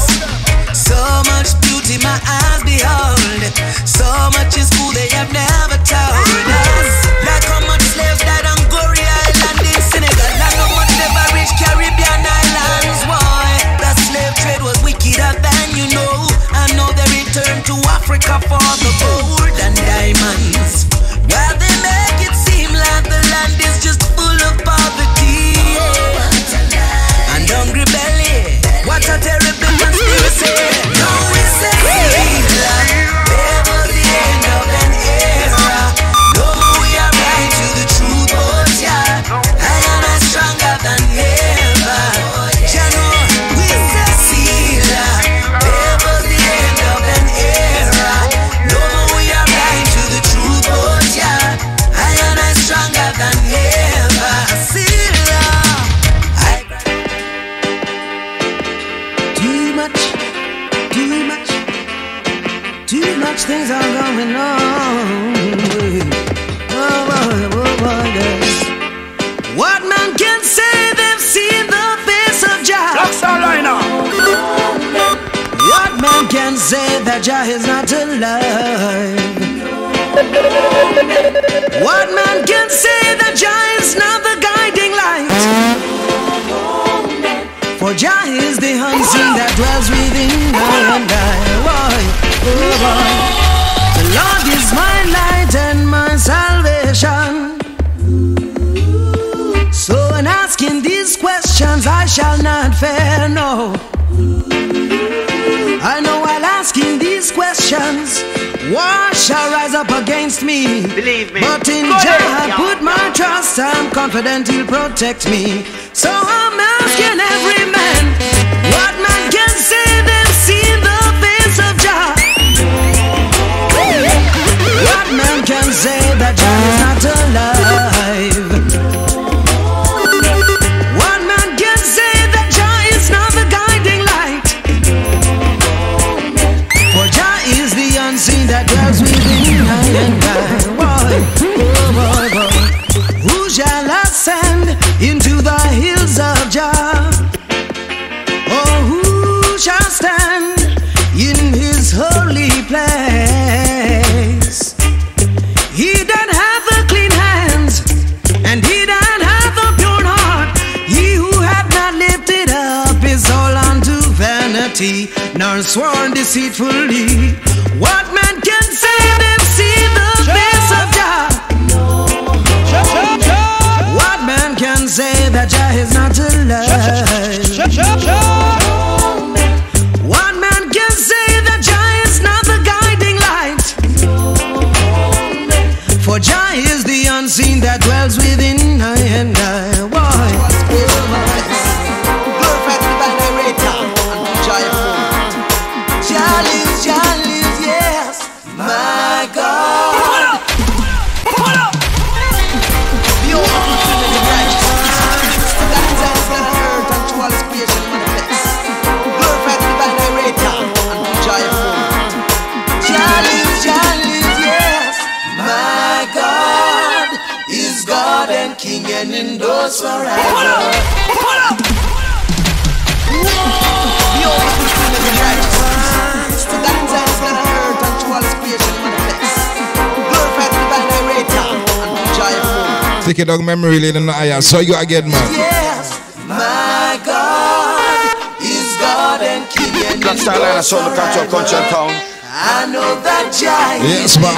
so much beauty my eyes behold. So much is cool they have never told us. Like how much slaves died on Gory Island in Senegal, like how much never reached Caribbean islands. Why? The slave trade was wickeder than you know. I know they returned to Africa for the gold and diamonds. Well, they make it seem can never see love. Too much things are going on. Oh, oh, oh, oh. What man can say, they've seen the face of Jah. Black StarLiner. What man can say that Jah is not alive? What man can say that Jah is not the guiding light? For Jah is the unseen that dwells within man. The Lord is my light and my salvation. So in asking these questions, I shall not fear, no. I know while asking these questions, war shall rise up against me. Believe me. But in Jah I put my trust. I'm confident He'll protect me. So I'm asking every man, what man can say they've seen the face of Jah? What man can say that Jah is not alive? What man can say that Jah is not the guiding light? For Jah is the unseen that dwells within night and night. Who shall ascend into the hills of Jah? Or who shall stand in His holy place? He that hath the clean hands and he that hath the pure heart, he who hath not lifted up his soul unto vanity, nor sworn deceitfully. What man can say they've seen the face of Jah? What man can say that Jah is not alive? What man can say that Jah is not the guiding light? For Jah is the unseen that dwells within I and I. And endorse our right. Pull up. The only person is righteous. To that time is not hurt and to all his patience manifest. Glorified to the narrator and joyful. Take it down memory lane in the eye. I saw you again, man. Yes, my God is God and King and Black StarLiner Sound, country town. I know that Jah is God.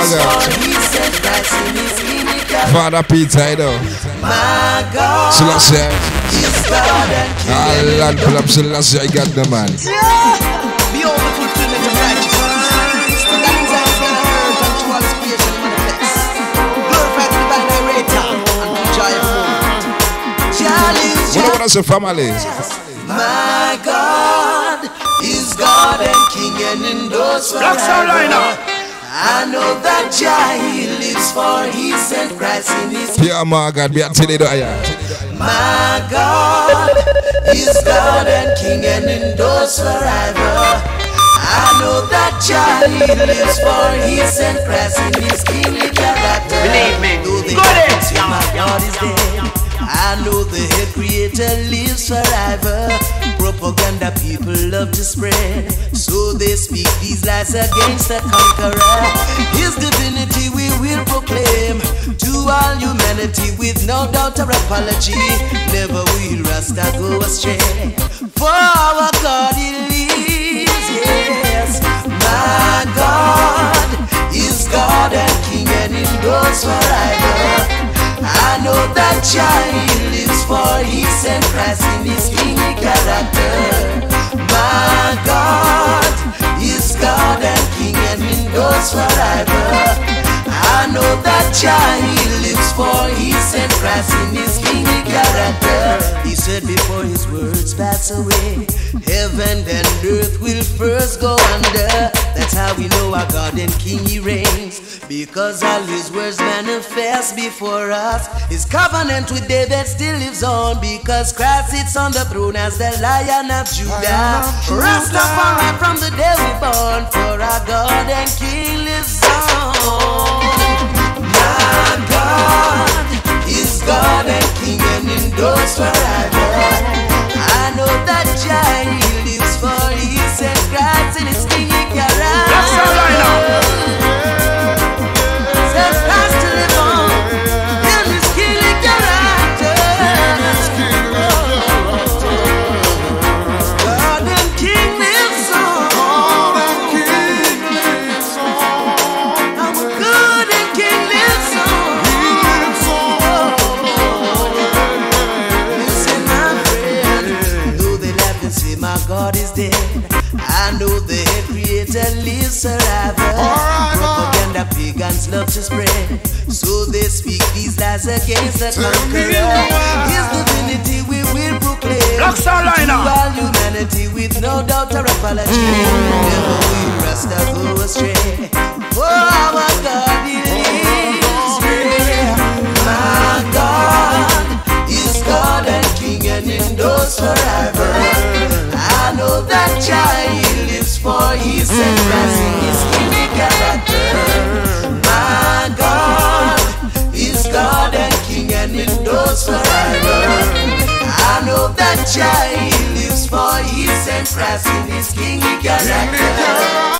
Father Peetah, my God, Selassie, Allah, pull up Selassie, I got the man. Be all the fulfillment of righteousness. The guidance has been heard unto all His creation manifest. Glorified be the narrator and joyful. What about us, a family? My God is God and King and endorser. Black StarLiner. I know that Jah He lives, for He sent Christ in His. Peetah Morgan, my God is God and King and endures forever. I know that Jah He lives, for He sent Christ in His kingly character. Believe me, my God is there. I know the head creator lives forever. Propaganda people love to spread, so they speak these lies against the conqueror. His divinity we will proclaim to all humanity with no doubt or apology. Never will Rasta go astray, for our God He lives. Yes, my God is God and King and endures forever. I know that Jah lives, for He sent Christ in His kingly character. My God is God and King and endures forever. I know that Jah lives, for He sent Christ in His kingly character. He said before His words pass away, heaven and earth will first go under. That's how we know our God and King He reigns, because all His words manifest past before us. His covenant with David still lives on, because Christ sits on the throne as the Lion of Judah. Rastafari from the day we born, for our God and King lives on. My God is God and King, and in those for I love. I know that child lives for his and Christ in his King. That's how I know. I know the Creator lives forever. Propaganda pagans love to spread, so they speak these lies against the conqueror. His divinity we will proclaim to all humanity with no doubt or apology. Never will Rasta go astray, for our God He lives. My God is God and King, and He endures forever. I know that child lives for his expressing his kingly character. My God is God and King, and it knows forever. I know that child lives for his expressing his kingly character.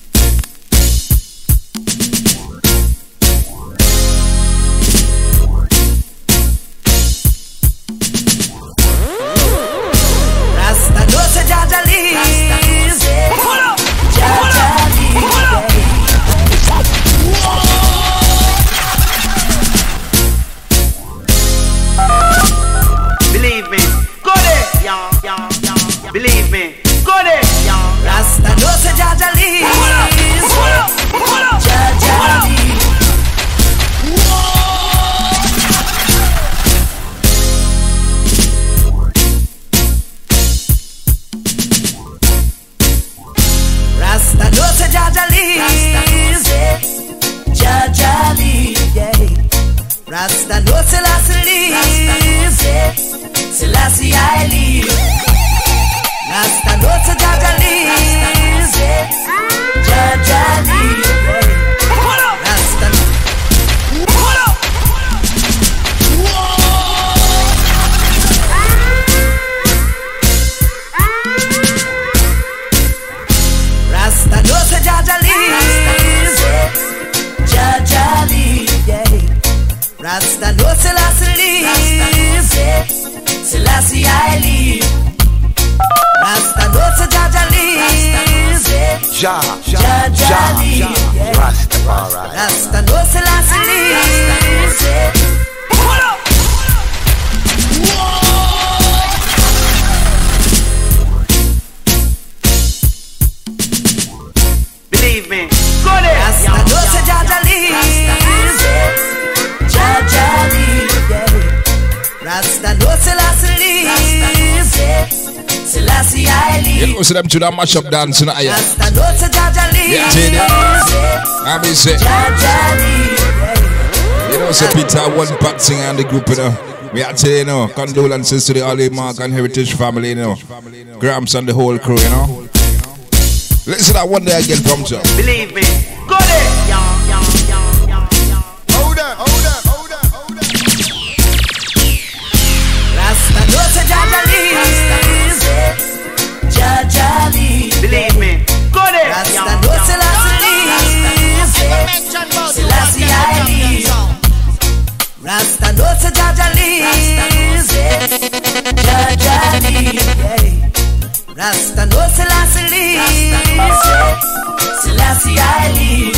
So them to that mashup dance in the air. I mean, say, you know, say Peetah one part singer and the group, you know. We are saying, you know, condolences to the Ollie Morgan Heritage family, you know, Grams and the whole crew, you know. Listen, that one day I get comes up. Believe me, go there. Hold up, hold up, hold up, hold up. Believe me, go there. Rasta no Selassie I live. Rasta no Selassie I live.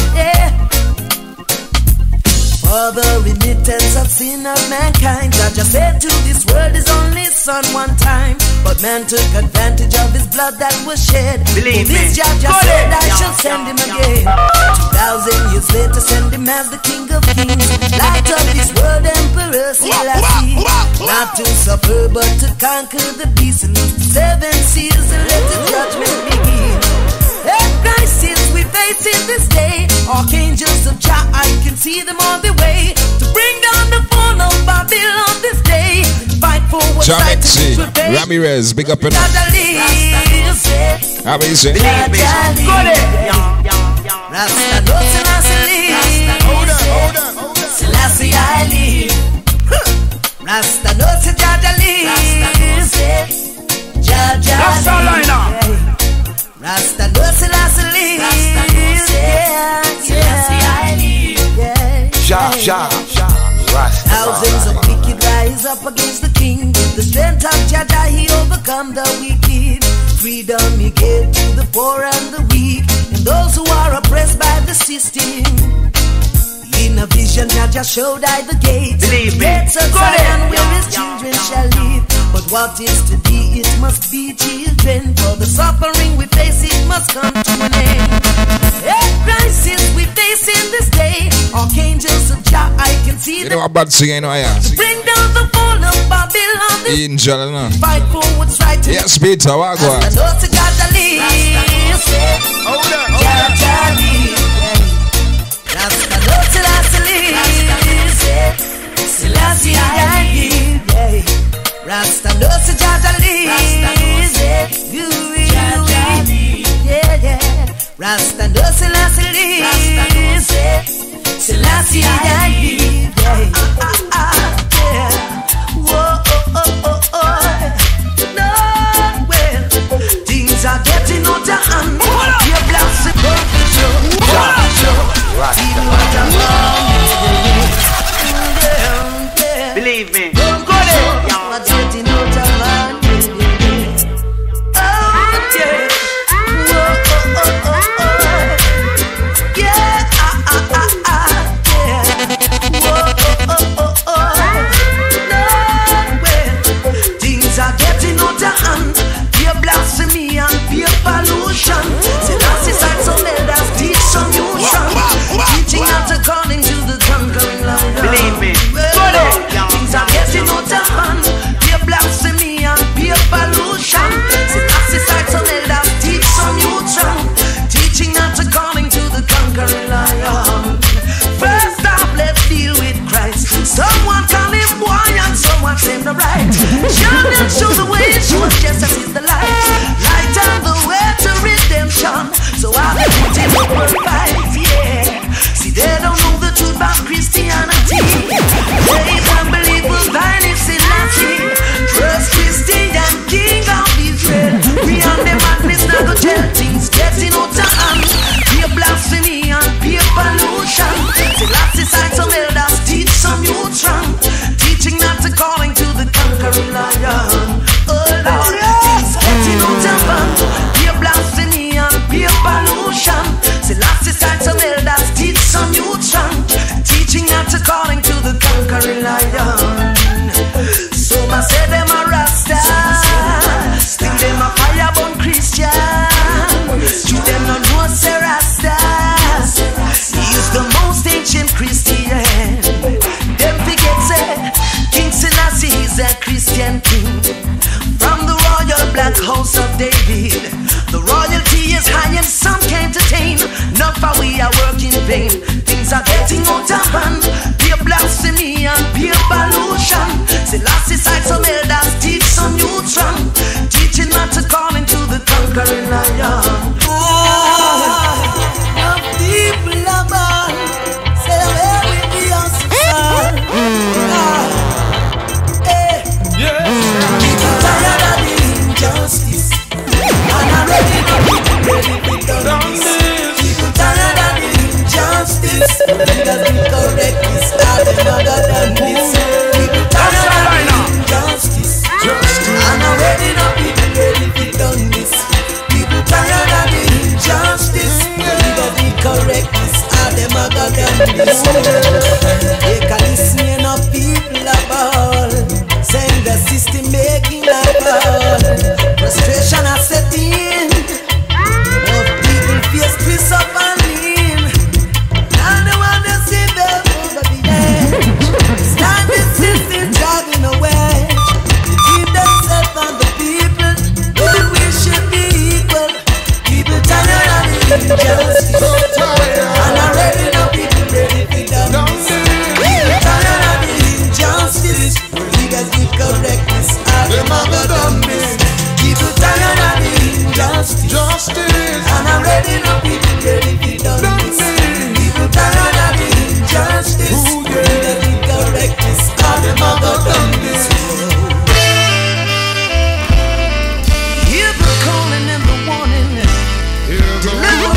For the remittance of sin of mankind, God just said to this world is only son one time. But man took advantage of his blood that was shed. Believe me, this judge just said I shall send him again. 2,000 years later send him as the King of Kings, Light of this world, Emperor Selassie. Not to suffer but to conquer the beast, and 7 seals and let the judgment begin. And Christ is with facing this day. Archangels of Jah, I can see them on their way to bring down the fall of Babylon this day. Fight for what's right to prevail. Ramirez, big up and up. How about you say? Believe me. Go there. Rasta, go Selassie. Hold up, hold up, hold up. Selassie, I live. Rasta, no to Jah Jah live. Jah Jah live. Rasta no Selassie live. Rasta no Selassie I live. Rasta. Thousands of wicked rise up against the king. The strength of Jah Jah, he overcome the wicked. Freedom he gave to the poor and the weak, and those who are oppressed by the system. In a vision Jah Jah showed I the gates. Believe me. Gates of Zion where his children shall live. But what is to be, it must be, children. For the suffering we face, it must come to an end. Every crisis we face in this day, archangels of Jah, I can see. You know what bad singing, you know I am. Bring down the fall of Babylon. In Jalana. Fight for what's right. Yes, Peetah, I go. Rasta no to Jah Jah live. Jah Jah live. Rasta no to Selassie I live. Rasta no to Jah Jah live. You will live. Yeah, yeah. Rasta no Selassie live. Selassie I live. Yeah. Whoa, oh. No, well, things are getting out of hand. Your blast is going to show. Rasta. Believe me. People niggas keep correctness. All them other dummies, people tired of the injustice. And I'm ready now, people get it, they done this. People tired of the injustice. Ooh, yeah. Niggas keep correctness. All them other dummies. Hear the calling and the warning. Hear the message.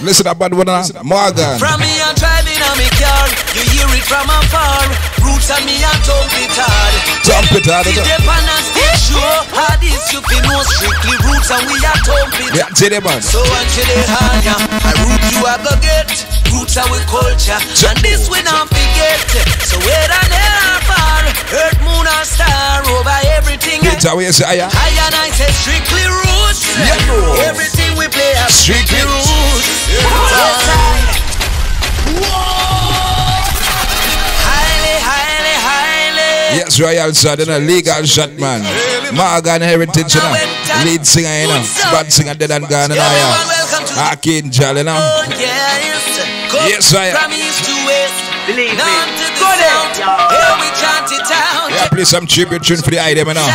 Listen to Bad One, Morgan. From me I'm driving on my car. You hear it from afar. Roots on me and jump it hard. Jump it hard. See them and stick sure. Hard is you feel no strictly roots and we are jump it. Yeah, see them man. So until they hire, I root you I go get. Roots are with culture and this we not forget. So where and how far, earth, moon or star, over everything. Peetah, where is higher? Higher and I say strictly roots. Yeah, bro. Everything we play are strictly roots. Yeah. Yes, Royal Shot, and a legal shot man. Morgan Heritage, you know. Lead singer, you know. Bad singer, dead and gone, and I can't tell, you know. Yes, I am. Believe me. Go there. Yeah, play some tribute tune for the item, you know.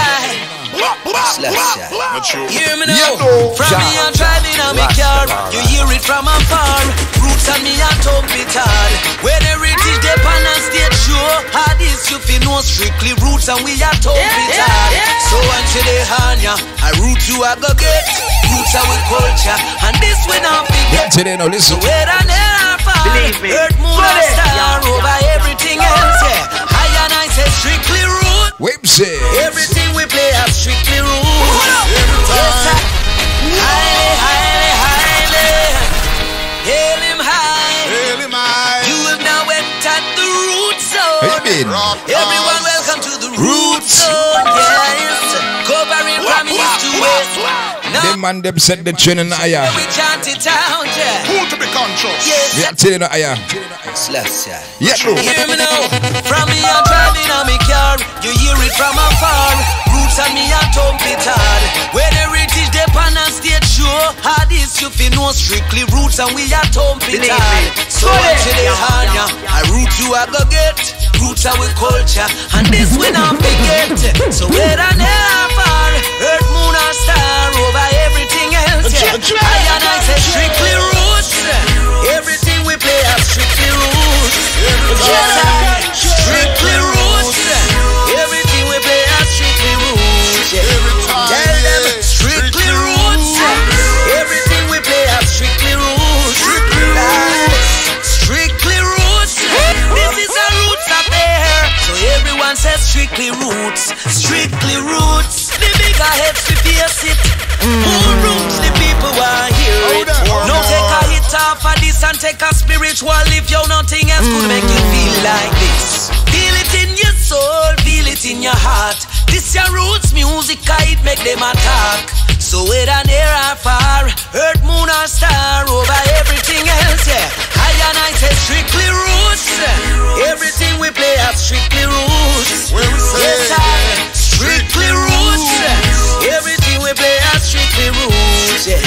Hear me now. From me I'm driving on my car. You hear it from afar. Roots on me and top it hard. Where the British they pan and state sure. Hard is you feel no strictly roots and we are top it hard. So until they hand ya, I root you I go get. Roots are with culture and this we not forget. So where and how far, earth, moon and star, over everything. Morgan. Everyone, welcome to the Roots. Yes, covering from east to west. Them man, them set the tune in the air. We chant it out. Who to be conscious? Yes, we are telling the air. Slash, yeah, true. Hear me now. From me, I'm driving on my car. You hear it from afar. Roots and me are Tom Petard. Where the heritage they pan and state show. How this you feel no strictly roots and we are Tom Petard. So until they hard ya, I root you I go get. Roots are with culture, and this we not forget. So where and how far, earth, moon, and star, over everything else. Yeah. I and I say strictly roots. Everything we play are strictly roots. Strictly roots. Everything we play are strictly roots. Tell them strictly roots. Everything we play are strictly roots. Strictly roots. This is a roots affair. So everyone says strictly roots. Strictly roots. The bigger heads to pierce it. More roots the people are hearing. No take a hit off of this and take a spiritual if you're nothing else could make you feel like this. Feel it in your soul, feel it in your heart. This your roots music, it make them attack. So whether near or far, earth, moon or star, over everything else, yeah. I and I say strictly roots. Everything we play are strictly roots. Yes, I strictly roots. Everything we play are strictly roots. Yeah.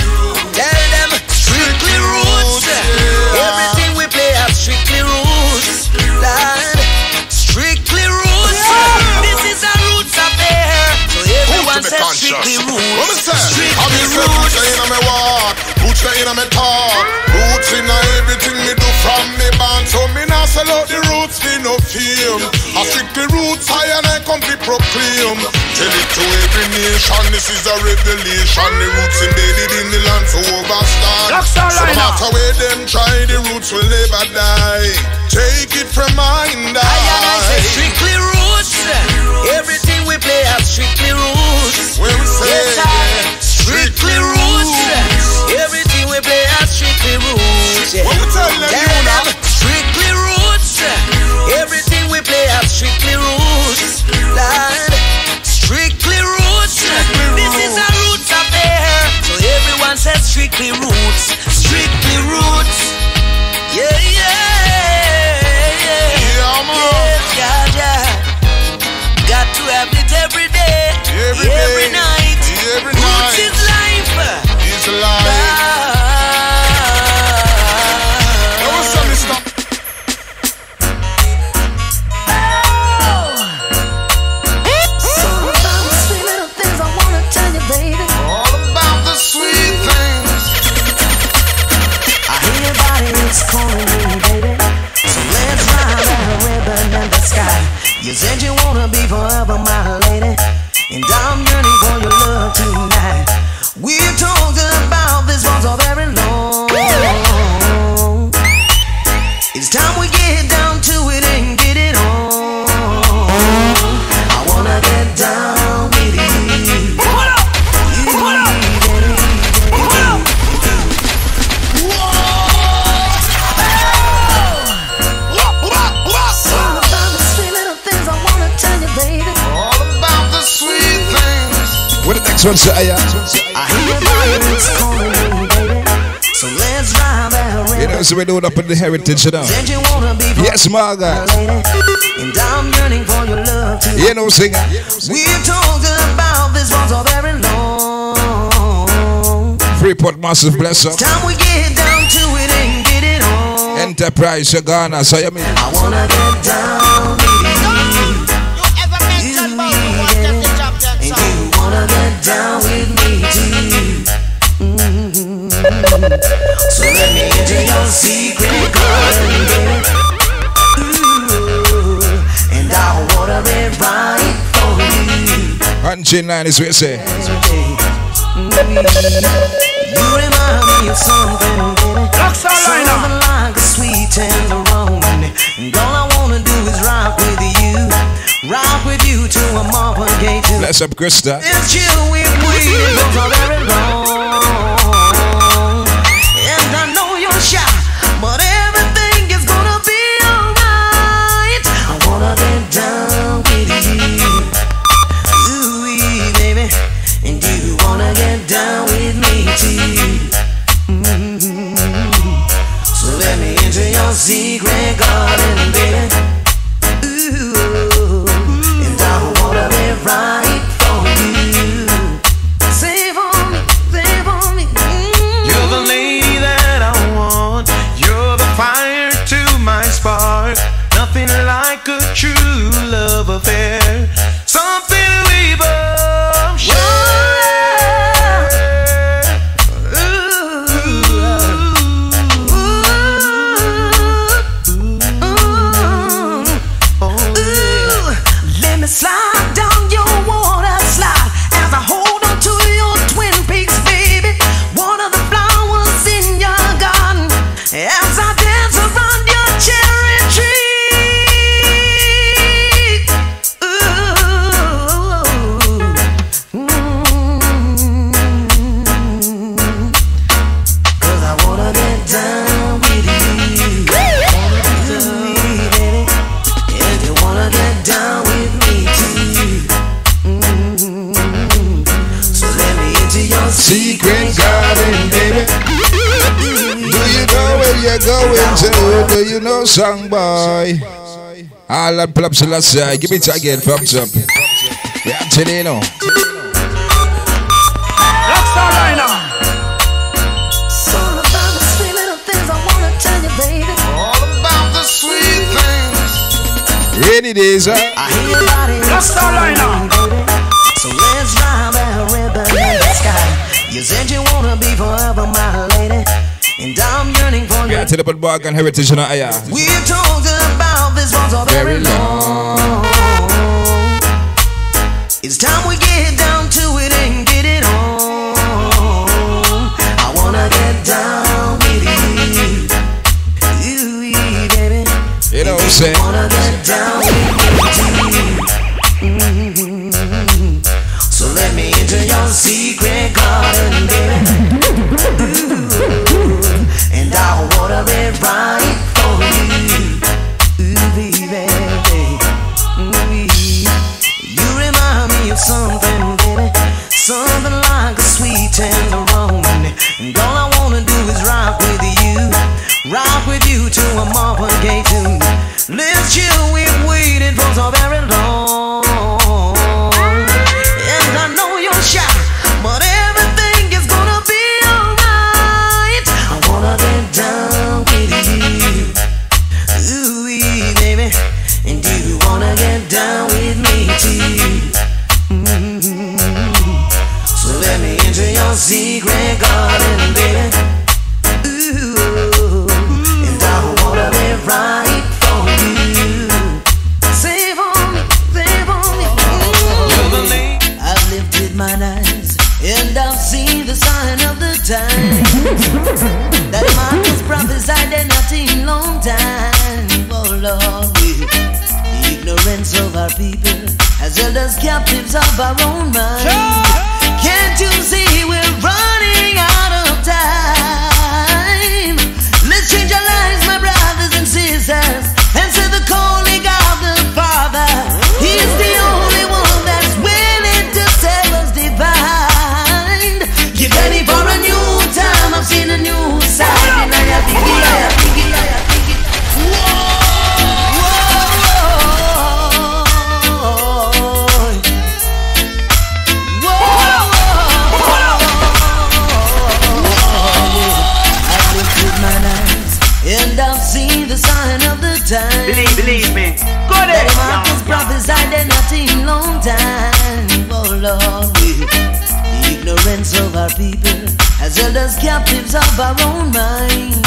Tell them strictly roots. Everything we play are strictly roots. Lord, strictly roots. This is a roots affair. So everyone says strictly roots. Strictly roots. Roots in my walk, roots in my talk, roots in everything we do from me band. So me now sell out the roots, me no feel. I strictly roots, I and I come to proclaim. Tell it to every nation, this is a revelation. The roots embedded in the land so overstand. So no matter where them try, the roots will never die. Take it from mine, die. I and I say strictly roots. Everything we play are strictly roots. When we say strictly roots. Everything we play are strictly roots. When we tell them you now, strictly roots. Everything we play are strictly roots. Lord, strictly roots. This is a roots affair. So everyone says strictly roots. Strictly roots. Yeah, yeah, yeah. Yeah, yeah, yeah. Got to have it every day. Every night. Every roots night. Is life. It's life. Sometimes sweet little things I wanna tell you, baby. All about the sweet things. I hear your body is calling me, baby. So let's ride out a ribbon in the sky. You said you wanna be forever my lady. And I'm yearning for your love tonight. We talked about this one so very long. It's time we get down to it and get it on. I wanna get down with you. What up? What up? What up? Whoa! What? Sometimes it's sweet little things I wanna tell you, baby. Sweet things. What the next one say? I hear it's calling me, baby. So let's ride that. You know, so we do it up in the heritage, you know. Yes, Morgan. And I'm yearning for your love. You know, singer. We talk about this one so very long. Freeport massive bless up. Time we get down to it and get it on. Enterprise, you're gonna say, I mean. I wanna get down. Get down with me too. So let me into your secret garden, and I wanna be right for you. Angeline is what you say. You remind me of something, baby. Something like a sweet tenderoni, and all I wanna do is ride with you. Ride with you to a Marvin Gate. Bless up, Krista. It's you with me. Don't very long. And I know you're shy, but everything is gonna be alright. I wanna be like a true love affair. Something we both share. Ooh, ooh, ooh, ooh, ooh. Ooh. Let me slide. Secret garden, baby. Do you know where you're going to? Do you know song boy? All that plops last side. Give it again, pops up. Yeah, today now. Black StarLiner. So about the sweet little things I wanna tell you, baby. All about the sweet things. Rainy days, huh? I hear your body. Black StarLiner. So let's ride that ribbon in the sky. You said you wanna be forever my lady, and I'm yearning for you. Yeah, to the Morgan Heritage and I. We talked about this one so very long. It's time we get down to it and get it on. I wanna get down with you, baby. You know what I'm saying? I wanna get down with you. So let me into your secret garden, baby. Ooh, and I wanna be right for you. Ooh, baby. Ooh, you remind me of something, baby. Something like a sweet tenderoni. And all I wanna do is rock with you. Rock with you till I'm off a gate tune. Let's chill, we've waited for so very long. Secret garden, baby. Ooh, and I wanna be right for you. Save on me, ooh. I've lifted mine eyes and I've seen the sign of the times that man has prophesied and not in long time. Oh Lord, the ignorance of our people has held us captives of our own minds. Can't you see we're running out of time? Let's change our lives, my brothers and sisters, and to the calling of the Father. He's the only one that's willing to save us divine. Get ready for a new time. I've seen a new side, and I have time. Believe me. Go there. Mark has prophesied and not in long time. Oh Lord, the ignorance of our people has held us captives of our own mind.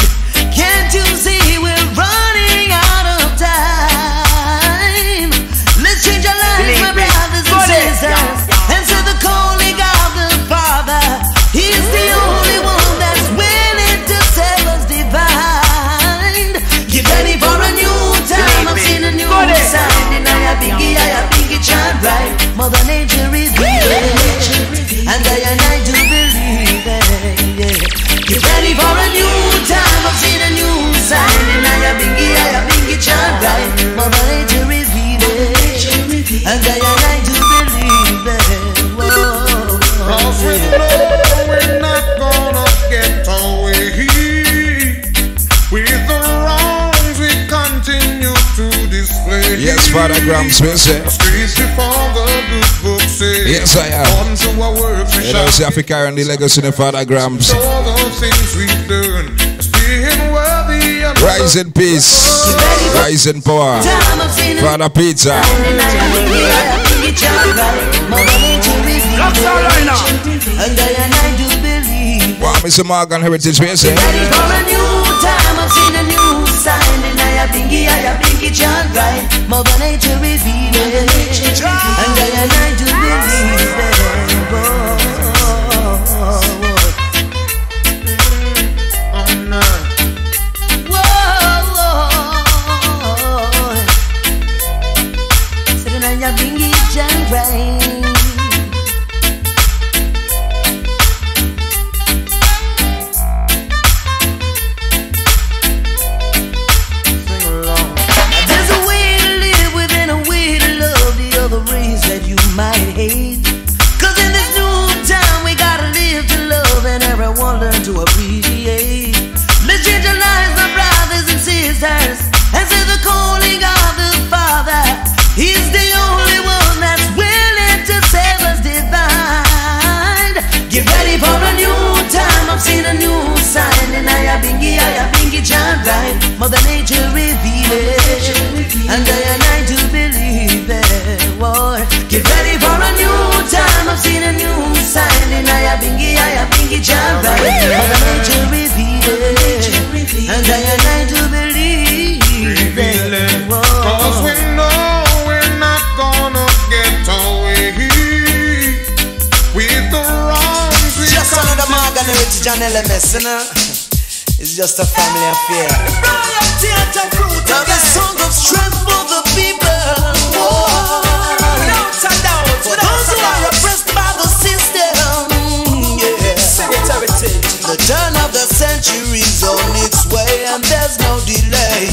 Can't you see we're running out of time? Let's change our lives, my brothers and sisters, and to the calling of the Father. He's the only one that's willing to save us divine. Get ready for a new time. I've seen a new sign, and I have biggie child right. Mother nature is good, and I do believe it. Get ready for a new time. I've seen a new sign, and I have biggie child right. Mother nature is good, and I do believe it. Cause we know we're not gonna get away with the wrongs we continue to display. Yes, Father Grams will say. Yes, I am. You know, see, I carry on the legacy of Father Grams. All the things we've done. Rise in peace, rise in power, Father Peetah. Wow, Mr. Morgan Heritage, we say. Mother Nature revealed, and day and night to believe it. War, get ready for a new time. I've seen a new sign, and I have been jump right. Mother Nature revealed, and day and night to believe it. War, 'cause we know we're not gonna get away with the wrongs. Just another Morgan Heritage and LMS, you know. It's just a family affair. Now the song of strength for the people. For those who are oppressed by the system. The turn of the century is on its way, and there's no delay.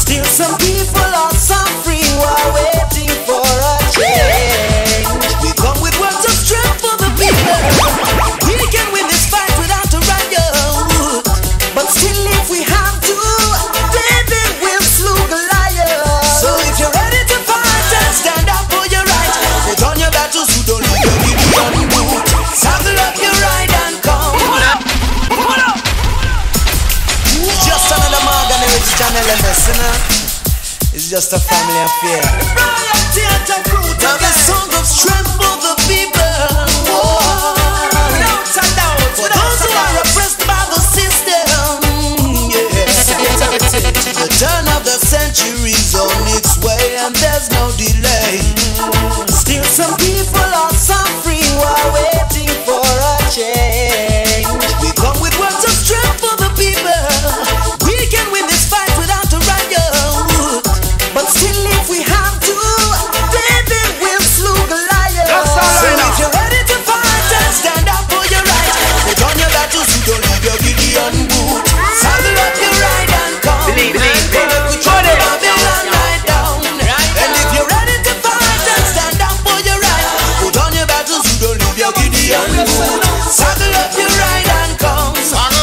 Still some people are suffering while waiting for a change. We come with words of strength for the people. We can win this fight without a riot. But still, if we have to, then we'll slew the lion. So if you're ready to fight, then stand up for your right. Put on your battles, who don't let you give you what you do. Saddle up your ride and come. Pull up. Just another Morgan Heritage and LMS, you know? It's just a family affair. Now the song of strength for the people. For those who are oppressed by the system. The turn of the century's on its way, and there's no delay. Still some people are suffering while waiting for a change. We come with words of strength for the people. We can win this fight without a riot. But still, if we have to, then we'll slew the lion. So if you're ready to fight, then stand up for your right. Put on your battles, you don't leave your Gideon boot. Saddle up your ride. Saddle up your ride and come.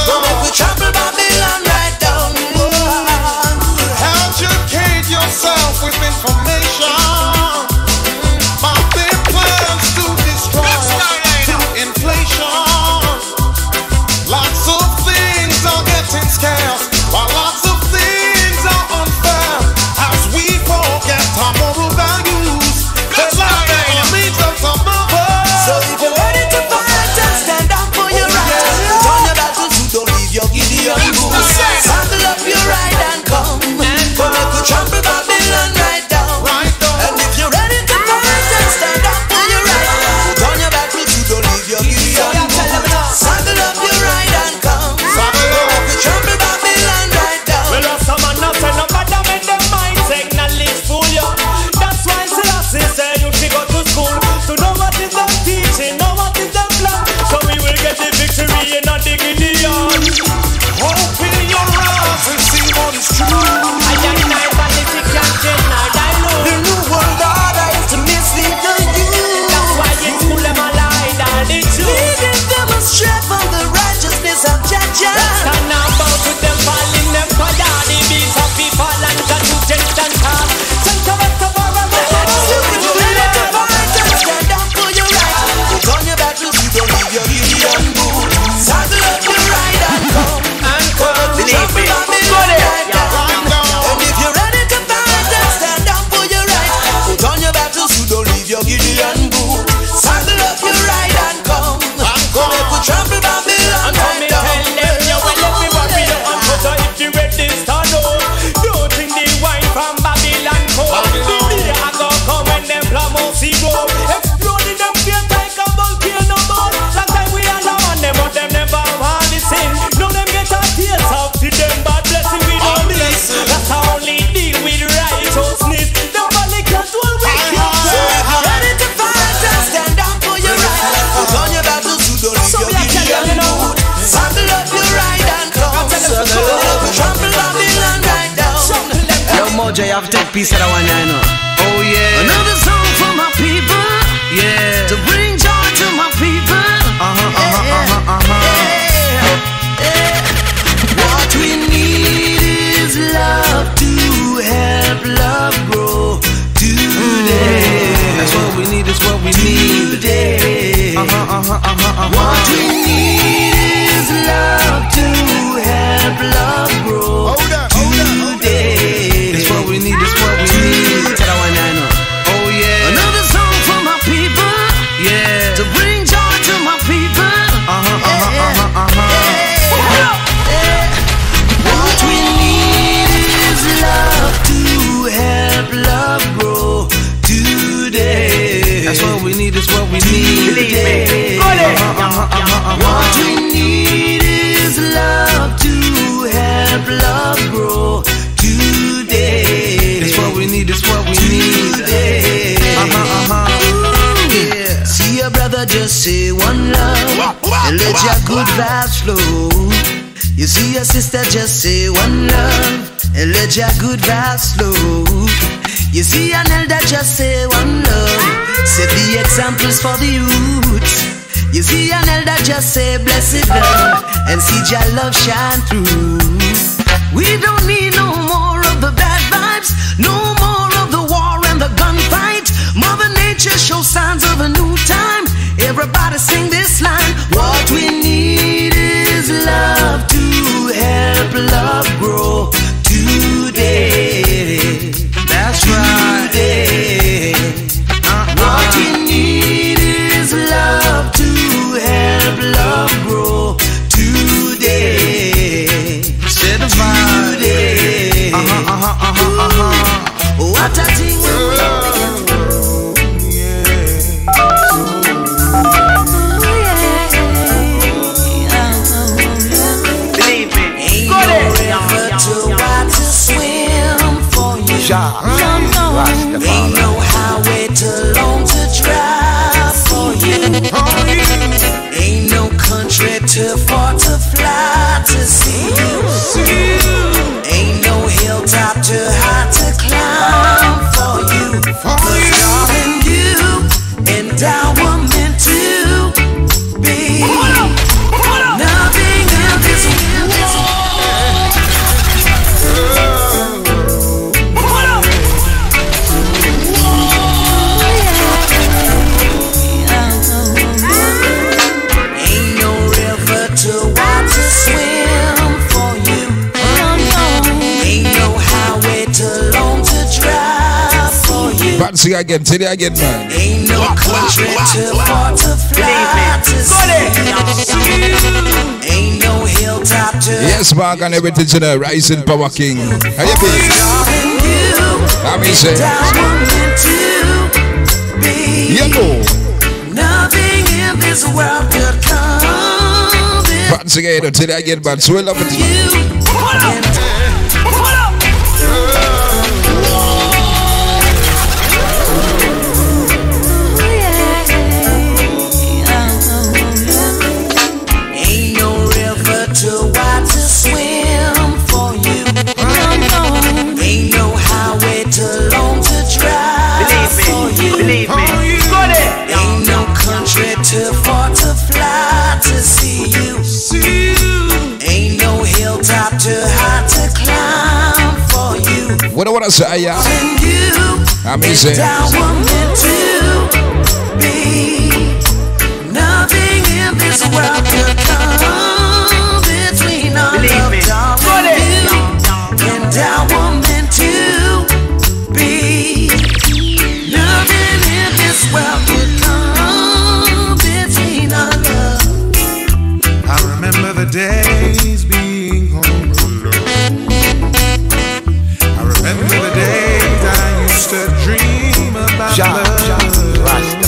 Don't let we trample Babylon right down. Educate yourself with information about their plans to destroy to inflation. Lots of things are getting scarce, while lots of things are unfair. As we forget our moral values, the life that leads us above us. So if you're ready to fight, saddle up your ride and come. Come make you trample Babylon right down. love that piece that I want to know. Oh yeah. Another song for my people. Yeah. To bring joy to my people. What we need is love to help love grow today. That's what we need, is what we need today. What we need is love to help love grow today. That's what we need, is what we need. Oh yeah. Another song for my people. Yeah. To bring joy to my people. What we need is love to help love grow today. That's what we need, is what we need today. What we need is love to help love grow today. That's what we need, is what we need today. Yeah. See your brother, just say one love and let your good vibes flow. You see your sister, just say one love and let your good vibes flow. You see an elder, just say one love. Set the examples for the youth. You see an elder, just say blessed love and see your love shine through. We don't need no more of the bad vibes, no more of the war and the gunfight. Mother Nature shows signs of a new time. Everybody sing this line. What we need is love to help love grow today. That's right. Today. What we need is love to help love grow today. Set a fire today. What a thing we love. Yeah. No, ain't no highway too long to drive for you. Ain't no country too far to fly to see you. Ain't no hilltop too high to climb for you. Cause darling, you and I were meant to be. Nothing else is real. See again, tell you again, man. Ain't no country too far to fly to see. Ain't no hilltop to. Yes, Morgan Heritage, you know, rising power king. How you feel? I'm easy. You know. Nothing in this world could come. But again, tell you again, man. So we love it. Too far to fly to see you. Ain't no hilltop too high to climb for you. What do I want to say? Yeah. I'm easy. Nothing in this world could come between us. Believe me. And I were meant to be. Nothing in this world could come. The days being home alone. I remember the days I used to dream about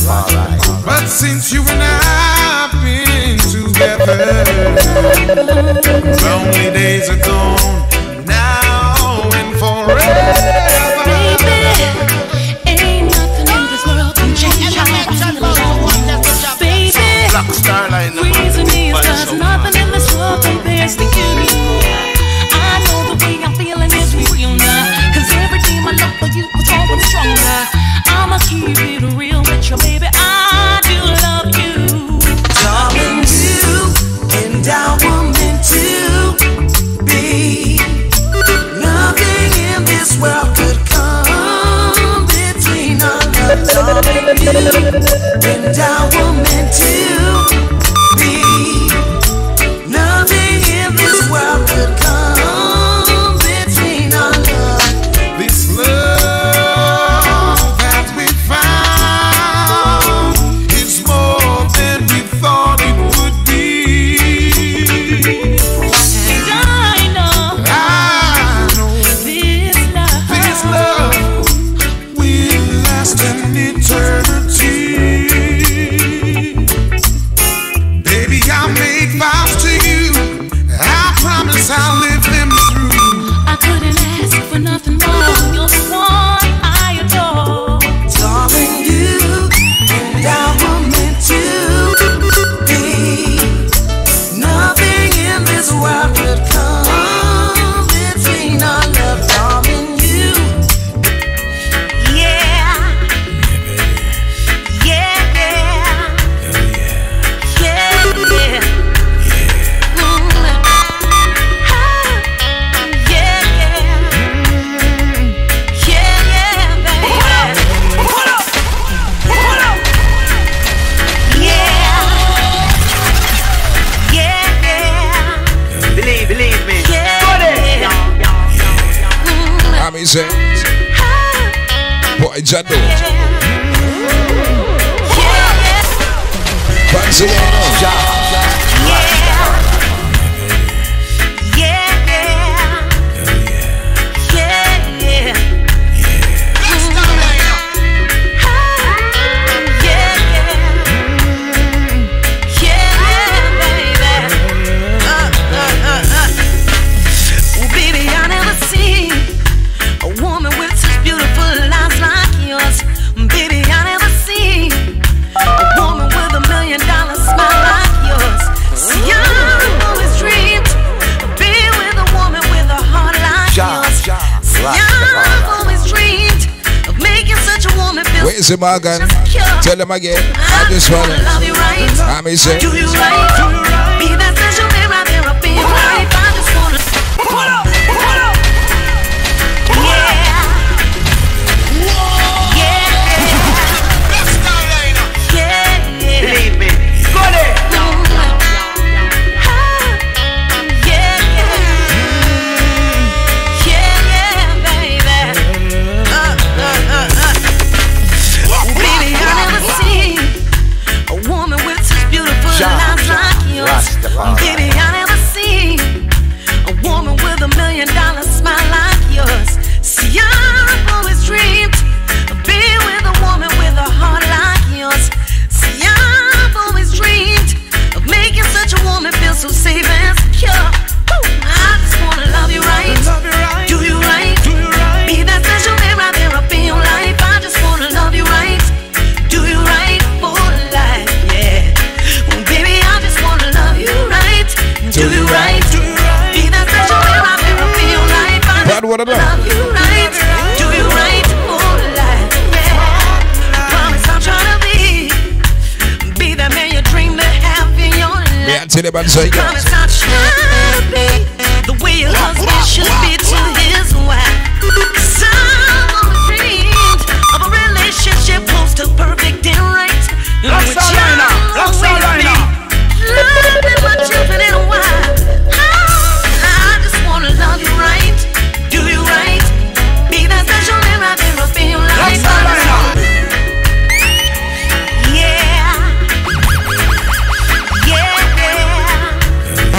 love. But since you and I've been together, lonely days are gone now and forever. Baby, ain't nothing in this world can change your life. Baby, Black StarLiner. Reason is there's nothing. Compares to you. I know the way I'm feeling is real now. Cause every day my love keep it real with your baby. I do love you, darling. You and I were meant to be. Nothing in this world could come between our love, darling. You and I were meant to be. Nothing in this world could come between our love. This love. Jado, Morgan, tell them again. I just want to love you right. I'm easy. Do you right? Be that special man right there. I'll be right. I just want to. Pull up, pull up. Yeah. Yeah. Black StarLiner. Yeah. Believe me. Go there. Yeah. Yeah, baby. Baby, I never seen a woman with $1 million smile like yours. See, I've always dreamed of being with a woman with a heart like yours. See, I've always dreamed of making such a woman feel so safe and secure. I just wanna love you right, do you right, be that special man right there up in your life. I just wanna love you right, do you right for life. Yeah, baby, I just wanna love you right. Do you right? Be that special man I've ever been in your life. I love you right. Do you right for life? Yeah. Promise I'm trying to be that man you dream to have in your life. Promise I'm trying to be the way your husband should be to his wife. Someone dreamed of a relationship close to perfect and right. Black StarLiner, Black StarLiner. Love me, what you've been in a while. I just wanna love you right, do you right, be that special man right there up in your life. Yeah, yeah, yeah,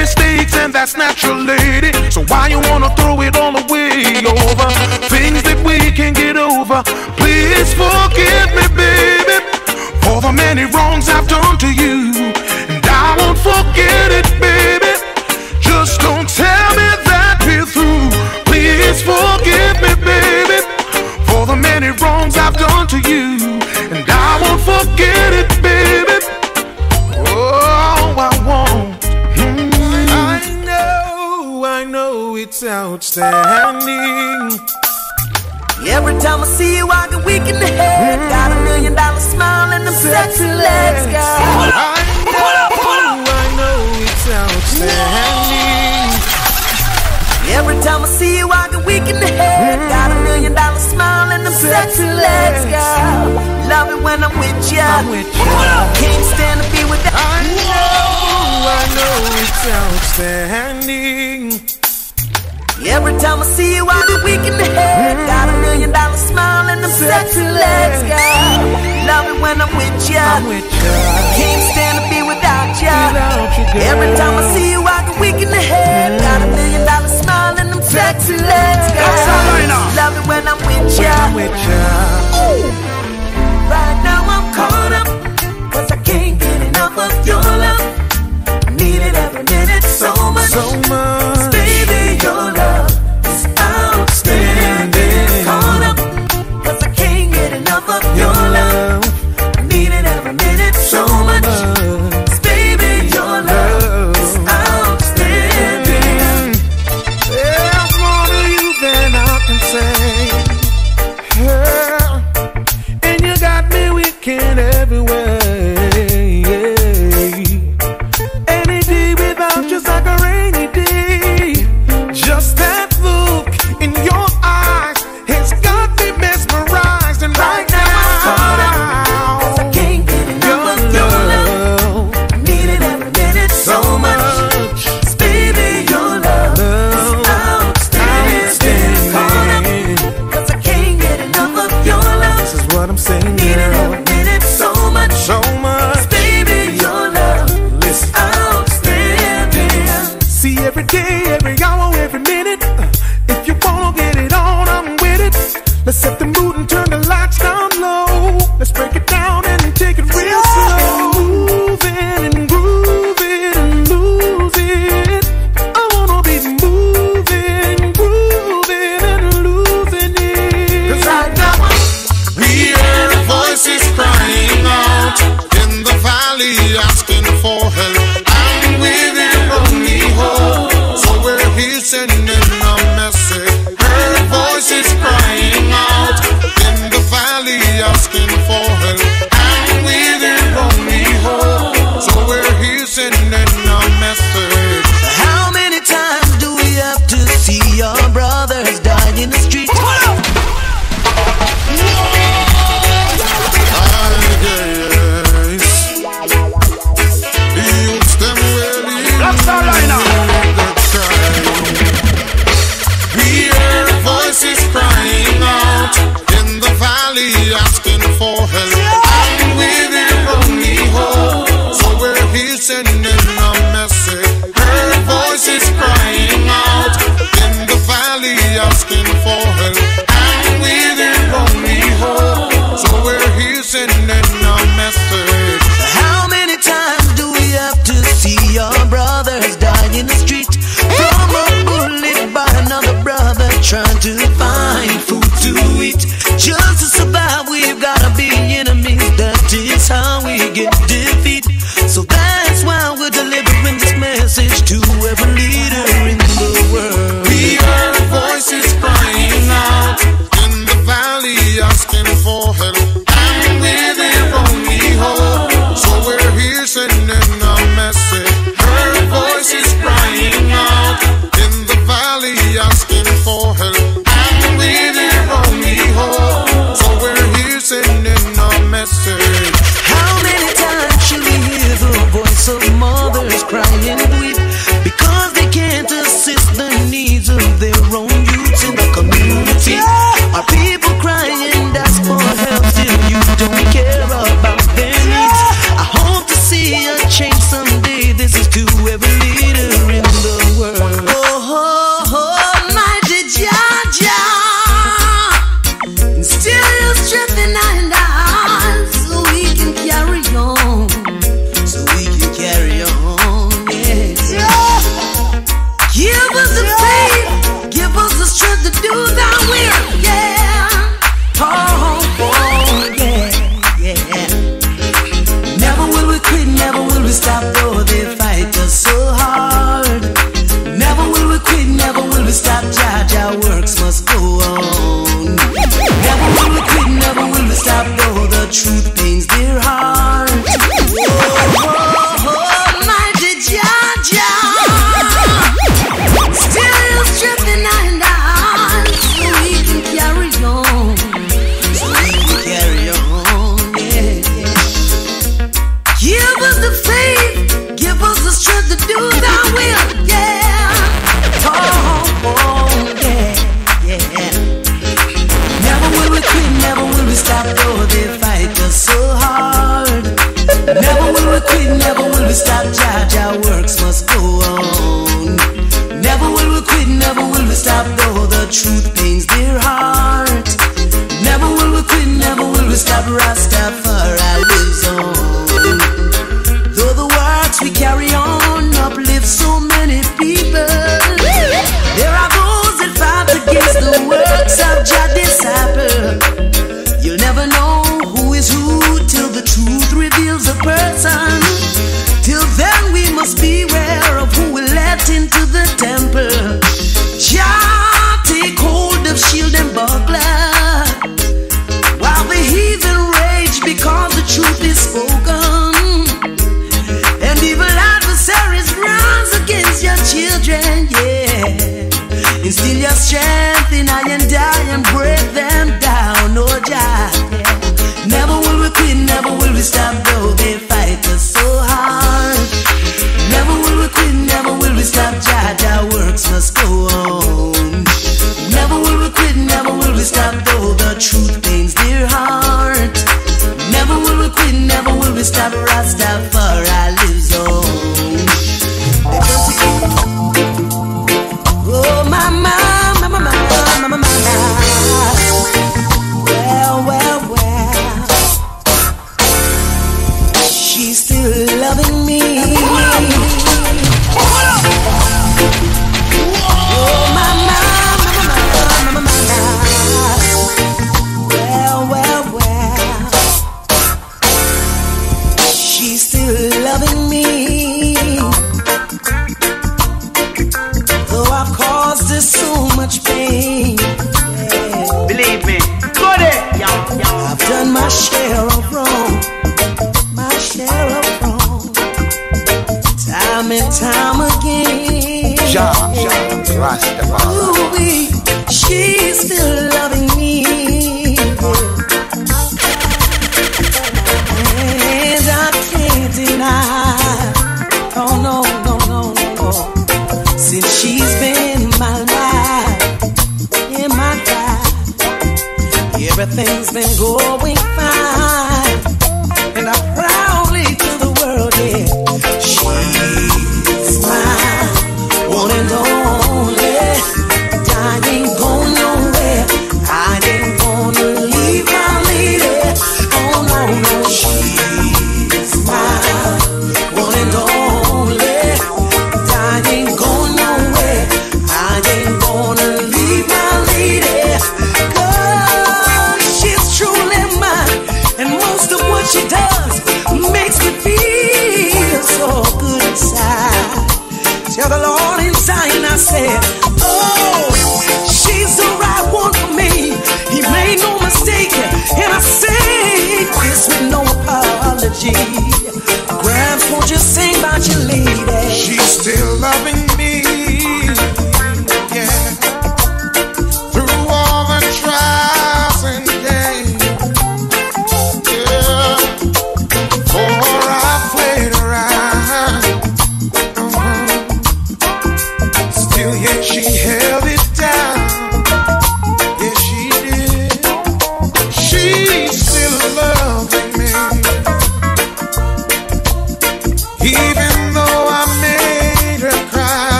mistakes, and that's natural, lady. So why you wanna throw it all away over things that we can't get over? Please forgive me, baby, for the many wrongs I've done to you, and I won't forget it, baby. Just don't tell me that we're through. Please forgive me, baby, for the many wrongs I've done to you, and I won't forget it, baby. Oh, I won't. I know it's outstanding. Every time I see you, I get weak in the head. Got $1 million smile and them sexy legs, girl. I know it's outstanding. Every time I see you, I get weak in the head. Got $1 million smile and them sexy legs, girl. Love it when I'm with ya. Can't stand to be without. I know it's outstanding. Every time I see you, I get weak in the head. Got $1 million smile and them sexy legs, girl. Love it when I'm with ya. I can't stand to be without ya. Every time I see you, I get weak in the head. Got $1 million smile and them sexy legs, girl. Love it when I'm with ya. Right now I'm caught up, 'cause I can't get enough of your love. I need it every minute, so much. How many times works must go on. Never will we quit, never will we stop, though the truth pains their heart. Never will we quit, never will we stop, Rastafari lives on. Though the works we carry on uplift so many people, there are those that fight against the works of Jah disciple. You'll never know who is who till the truth reveals a person. Till then we must beware of who we let into the temple. Jah, take hold of shield and buckler, while the heathen rage because the truth is spoken, and evil adversaries rise against your children, yeah. Instill your strength in I and die and break them down, oh Jah. Never will we quit, never will we stop, though they fight us so hard. Never will we quit, never will we stop, Jah, Jah works must go on. Never will we quit, never will we stop, though the truth pains their heart. Never will we quit, never will we stop, Rastafari lives on. They come to you. Oh, mama, mama, mama, mama, mama. Well, well, well. She's still loving me.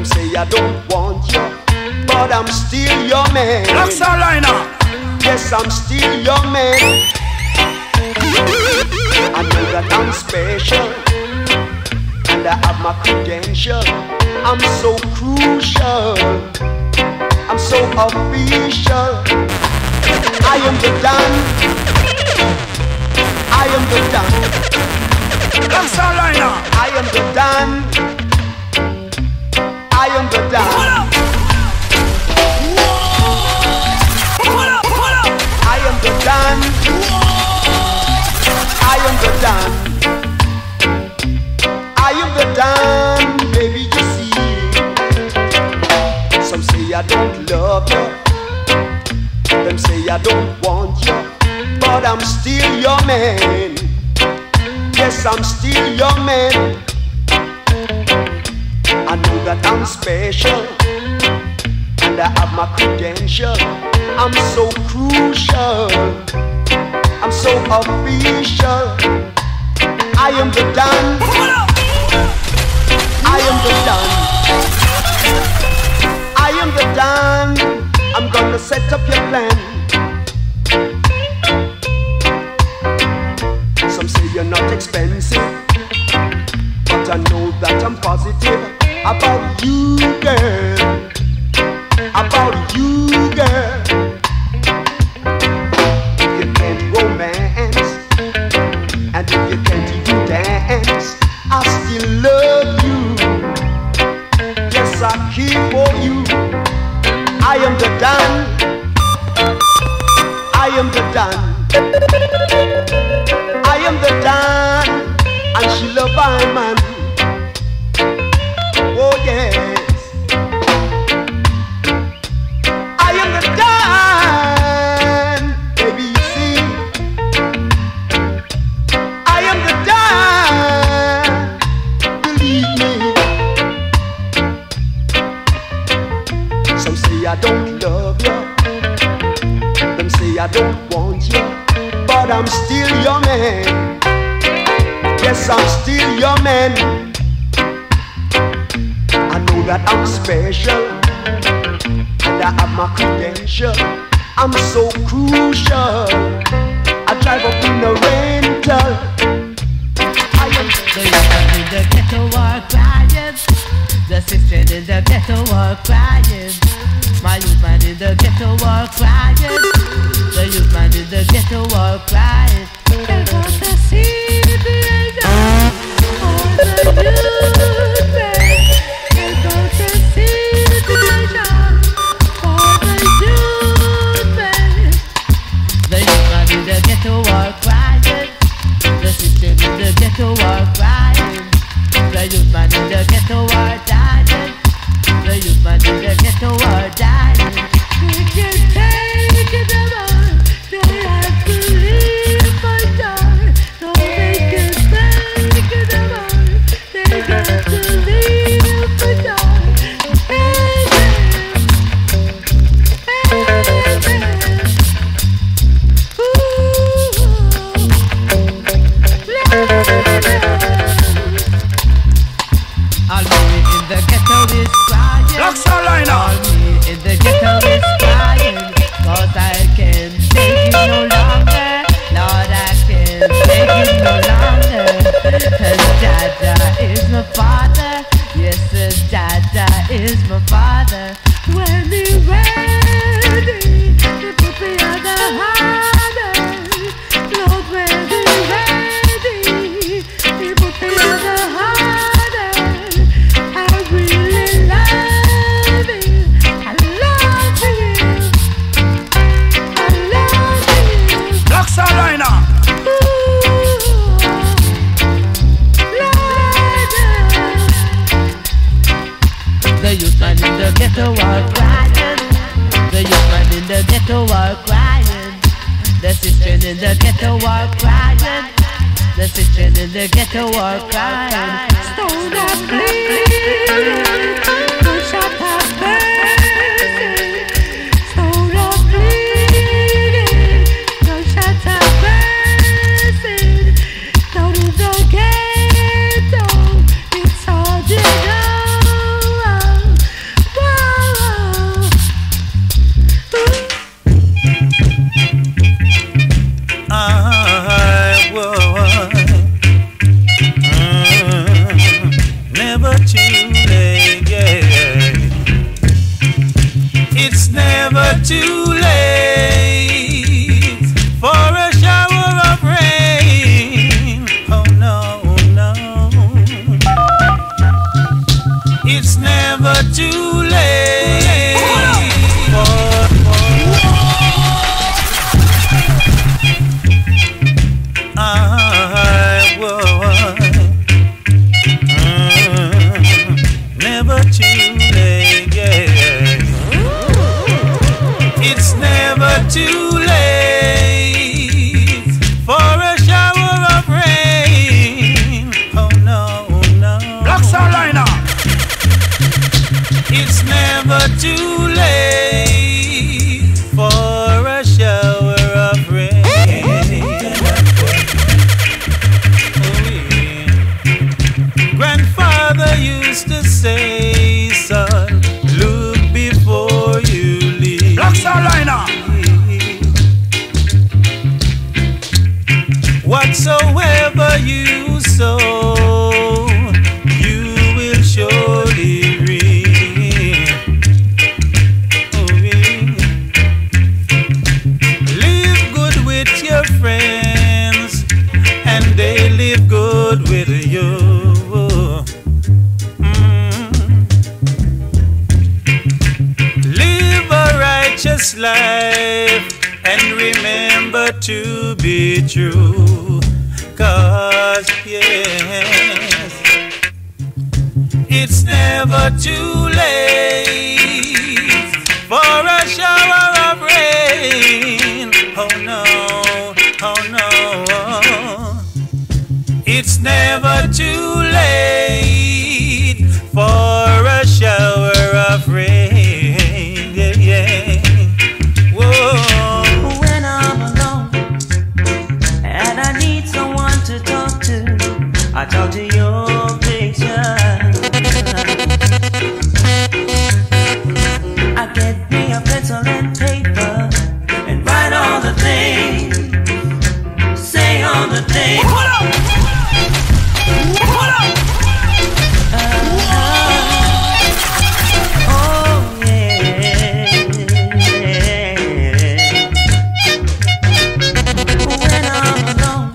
them say I don't want you, but I'm still your man. Black StarLiner. Yes, I'm still your man. I know that I'm special, and I have my credentials. I'm so crucial, I'm so official. I am the Don, I am the Don. Black StarLiner. I am the Don, I am the Don. I am the Don, baby, you see. Some say I don't love you, them say I don't want you, but I'm still your man. Yes, I'm still your man. I know that I'm special, and I have my credentials. I'm so crucial, I'm so official. I am the Don, I am the Don, I am the Don. I'm gonna set up your plan. Some say you're not expensive, but I know that I'm positive about you, girl, about you, girl. You can't romance, and if you can't I still love you. Yes, I keep for you. I am the Don, I am the Don, I am the Don, and she love my man. Oh yes, I am the Don, baby, you see. I am the Don. Some say I don't love you, them say I don't want you, but I'm still your man. Yes, I'm still your man. I know that I'm special, and I have my credentials. I'm so crucial, I drive up in a rental. I am the youth in the ghetto are crying, the sisters in the ghetto are crying. My youth man in the ghetto are crying, the youth man in the ghetto are crying. I want to see the building for the youth man. I want to see the building for the youth man. The youth man in the ghetto are crying, the sisters in the ghetto are crying. The youth man in the ghetto are dying, the youth man in the ghetto are dying. We can take it all, they have to leave for God. No, they can take it all, they have to leave for God. Black StarLiner. All me in the ghetto is crying, cause I can't take it no longer. Lord, I can't take it no longer. Dada is my father. Yes, Dada is my father. When he ready to put me on the harder, Lord, when he ready to put me on the harder. The youth man in the ghetto are crying, the youth man in the ghetto are crying, the sisters in the ghetto are crying, the sisters in the ghetto are crying. Stone are bleeding, push up a person. Stone are bleeding, push up a person. Down in the ghetto, it's all you know. too late for a shower of rain. Oh no, no, it's never too late for I was never too late. It's never too late for a shower of rain. Oh no, no. Black StarLiner. It's never too late for a shower of rain. Oh, yeah. Grandfather used to say, son, whatsoever you sow, you will surely reap. Live good with your friends, and they live good with you. Live a righteous life, and remember to be true. Cause yes, it's never too late for a shower of rain. Oh no, oh no, oh. It's never too late for a shower of rain. Yeah, yeah. I talk to your picture. I get me a pencil and paper and write all the things, say all the things. Hold up! Hold up! Oh yeah. When I'm alone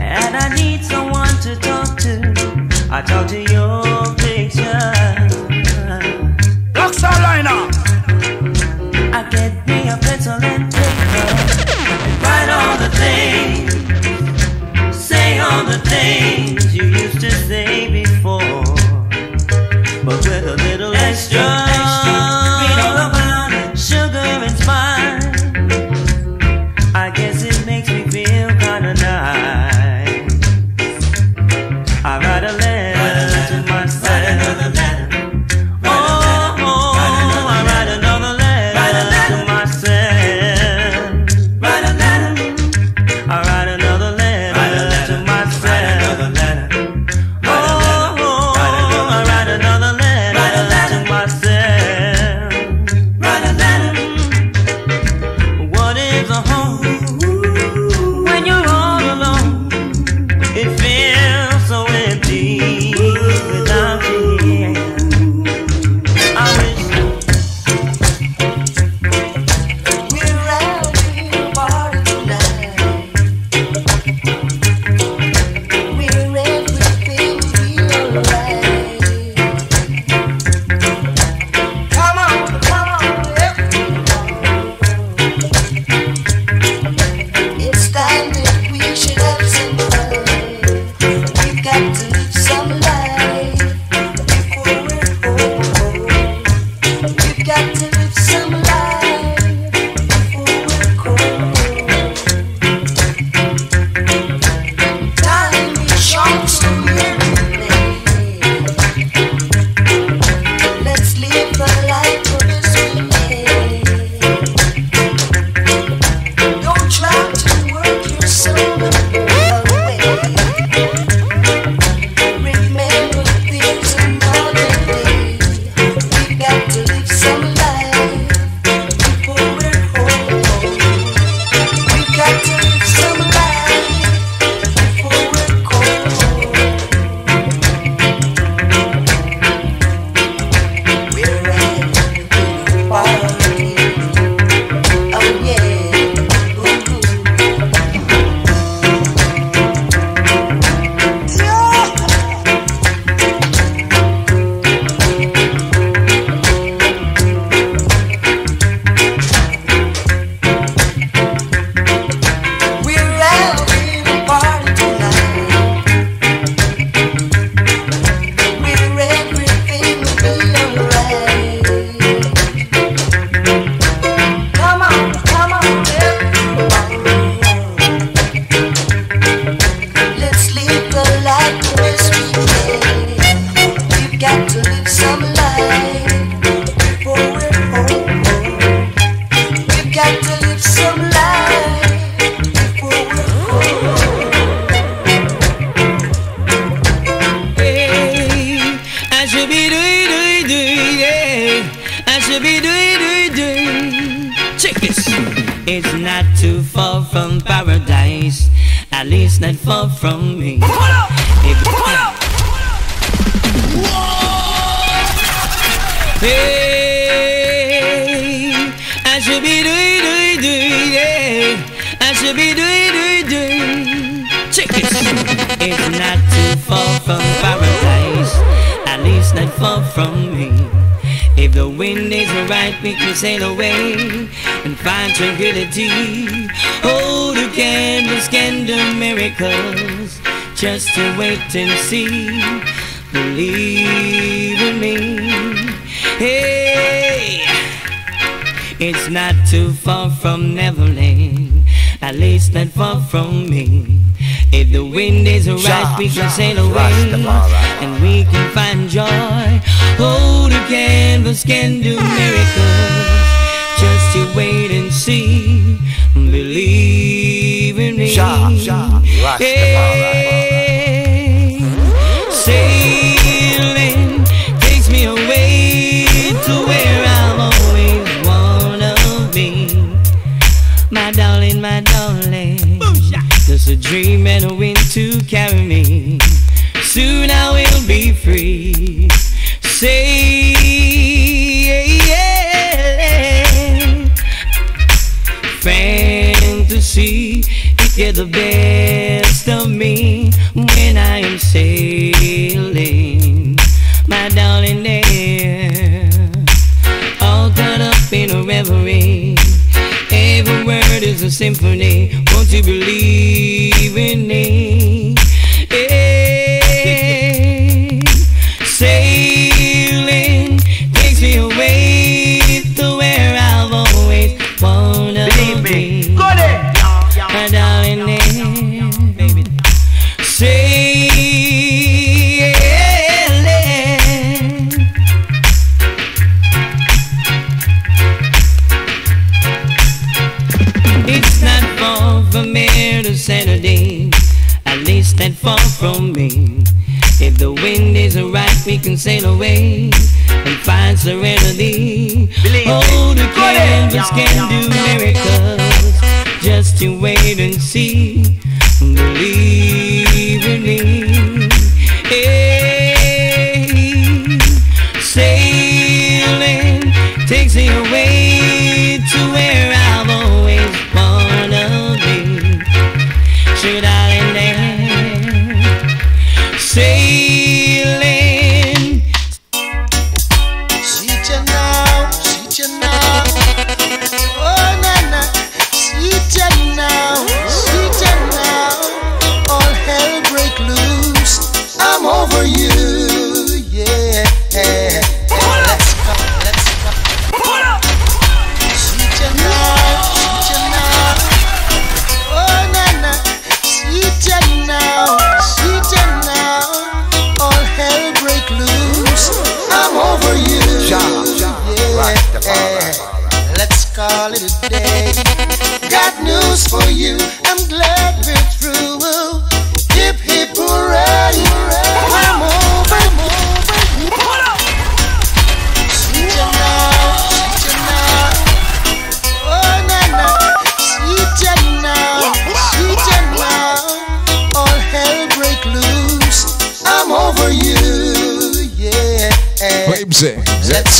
and I need some to talk to, I talk to your picture. Black StarLiner. I get me a pencil and paper and write all the things, say all the things you used to say before, but with a little extra. Read all about it, sugar and spice. I guess it makes me feel kinda nice. I write a letter to myself. Write another letter. Oh, I write another letter to myself. Write a letter. I write another letter to myself. Oh, I write another letter to myself. Write a letter. What is a home when you're all alone? It feels so empty without you here. I wish we're out in the party tonight. We're everything you like. Come on, everyone. It's time that we should have some fun. Got to live some life before we're old. We've got to live some life before we're cold. Time is short, so we're late. Let's live the life of this we. Don't try to work yourself away. Bye. at least not far from me. Hey, I should be doing, yeah. I should be doing. Check this. It's not too far from paradise, at least not far from me. If the wind is right, we can sail away and find tranquility. Oh, the candles can do miracles. Just to wait and see. Believe in me. Hey, it's not too far from Neverland, at least not far from me. If the wind is right, we can sail away and we can find joy. Oh, the canvas can do miracles. Just you wait and see. Believe in me. Hey, sailing takes me away to where I've always wanna be. My darling, my darling, just a dream and a wind to carry me. Soon I will be free. Sailing, fantasy, you get the best of me when I am sailing, my darling there, all caught up in a reverie. Every word is a symphony. Won't you believe in me? Hey, sailing takes me away to where I've always wanna be. My darling name. Sailing. It's not far from here to Saturday, at least not far from me. If the wind is right, we can sail away and find serenity. Oh, the canvas can do miracles. Just you wait and see. Believe in me. Hey, sailing takes me away to where I've always wanna be. Should I land? Sailing. See ya now, oh na na, see ya now, all hell break loose, I'm over you, yeah. Let's call it a day. Got news for you. I'm glad we're through. Hip hip hooray! I'm over. See ya now, see ya now. Oh na na, see ya now, see ya now. All hell break loose. I'm over you. Yeah. Let's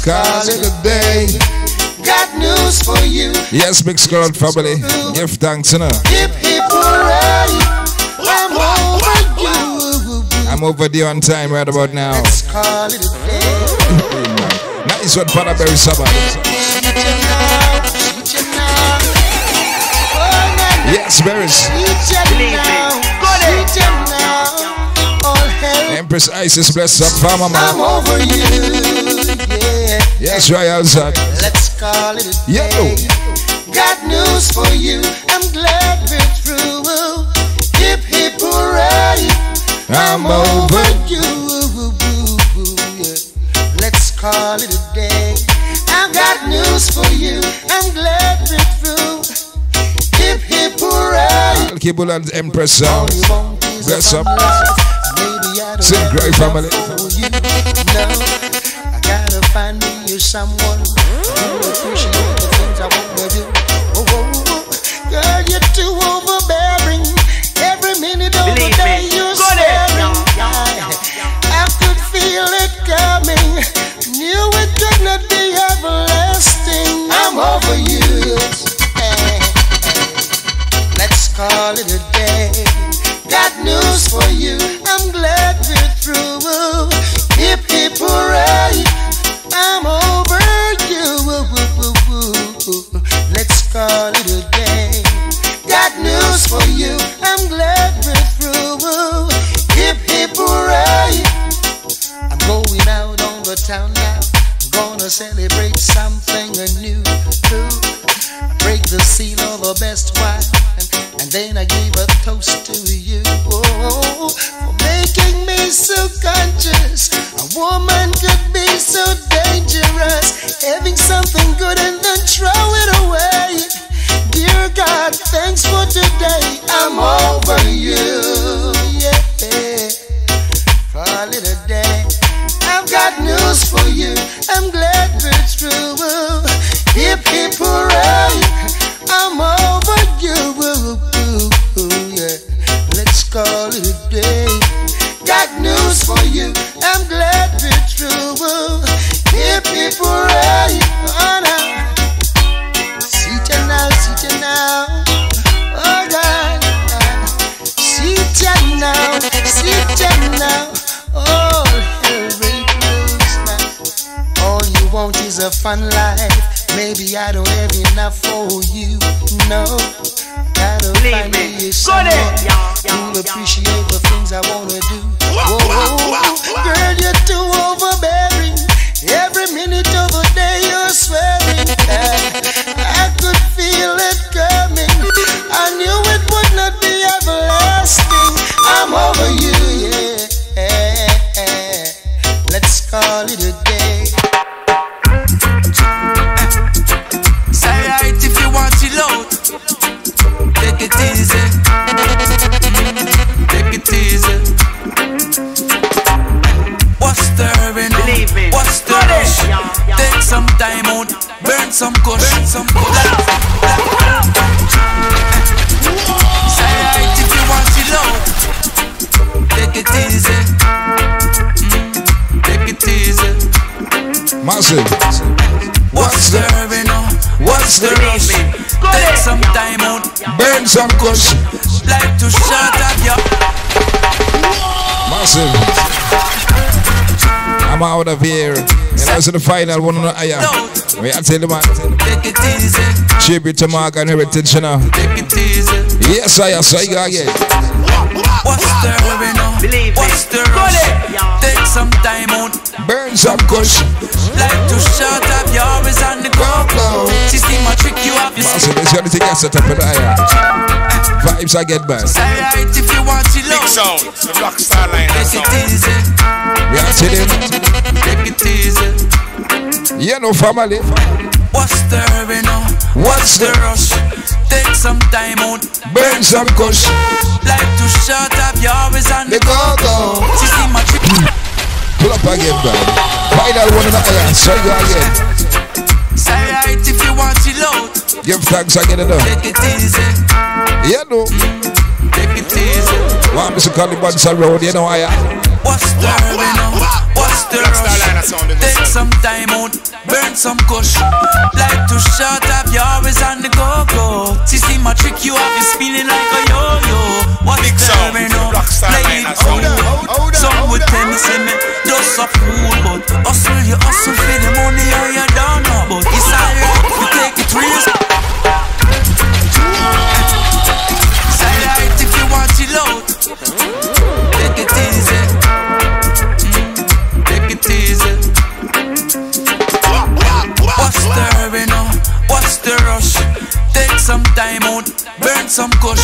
call it a day. Got news for you. Yes, big squirrel family. Give thanks, you know. Hip hip hooray! I'm over you. I'm over there on time right about now. Let's call it a day. Nice one, Panaberry Sabbath. Yes, berries. Empress Isis bless up, Farmer Man. I'm over you. Yes, Royal Zach. Let's call it a day. Yo. Got news for you. I'm glad we're through. Hip hip hooray! I'm over you. Let's call it a day. I've got news for you. I'm glad we're through. Hip hip hooray! Alkibul and Empress Sound. Bless up. Sing great family. Find me you someone who appreciate the things I want to do. Oh, oh, oh. Girl, you're too overbearing. Every town now. I'm gonna celebrate something anew. Break the seal of the best wine, and then I give a toast to you. Oh, for making me so conscious. A woman could be so dangerous. Having something good and then throw it away. Dear God, thanks for today. I'm over you. Yeah, for a little day. I've got news for you. I'm glad we're true. Hip hip hooray! I'm over you. Yeah, let's call it a day. Got news for you. I'm glad we're true. Hip hip hooray! Oh no. See ya now, see ya now. Oh God. See ya now, see ya now. Oh. Want is a fun life. Maybe I don't have enough for you. No, gotta find me someone who'll appreciate the things I wanna do. Whoa, girl, you're too overbearing. Every minute of the day you're swearing. I could feel it coming. I knew it would not be everlasting. I'm over you, yeah. Let's call it a day. Take it easy, take it easy. What's stirring up? What's the rush? Take some time out, burn some kush. Say it if you want it loud. Take it easy, take it easy. Massive. What's stirring up? What's the rush? Take some time out, burn some cushion. Like to shut at ya. Massive. I'm out of here. And that's the final one on the higher. We are telling man. Take it easy. Tribute to Morgan Heritage now. Take it easy. Yes, I am. So you gotta get. What's the rush? What's the rush? Take some time out, burn some cushion. Like to shut up, you're always on the ground floor. She see my trick, you have your skin. It's the only thing I set up in the air. Vibes I get bad. Say it if you want it low. Big sound, the Black StarLiner Sound. Take it easy. We are chilling. Take it easy. Yeah, no family. What's the hurry now? What's the rush? Take some time out, burn some cushion. Like to shut up, you're always on the go-go. She see my trick. Pull up again, bro. Final one in the air. Say it again. Say it if you want it loud. Give thanks again and all. Take it easy. Yeah, no. Take it easy. Why Mr. Caliban's around, you know I am. What's the hurry now? What's the rush? Take some time out, burn some kush. Like to shut up, you're always on the go-go. She see my trick, you have you spinning like a yo-yo. What's the hurry now? Play it cool. Some would tell me, say me, just a fool, but hustle, you hustle for the money or you don't know. But it's all right, you take it real. Say it if you want it loud. Take it easy. Take it easy. What's the hurry now? What's the rush? Take some time out, burn some kush.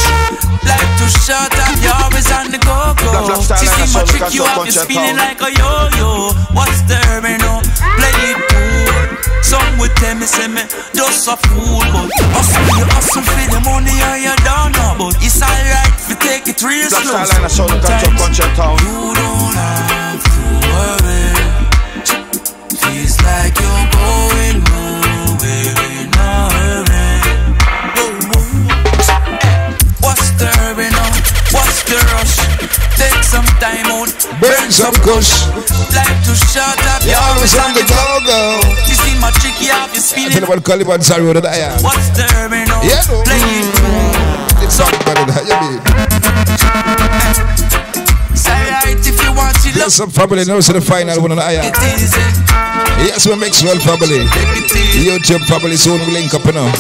Like to shut up, you're always on the go-go. She see my trick, you have you spinning like a yo-yo. What's the hurry now? Play it cool. Some would tell me, say me, just a fool. But hustle for the money or you don't know. But it's alright if you take it real slow. Sometimes you don't have to worry. Feels like you're going nowhere. What's the rush? Take some time out, burn some kush. Like to shut up, you're always on the go-go. You see my trick, you have your spinning. I tell you about Caliban's around the air. What's the hurry now? Yeah, no. Play it cool. It's all about it, you mean. Say it if you want it. Yes, I'm family, now to the final one on the air. Yes, we mix well family. YouTube family soon will link up now.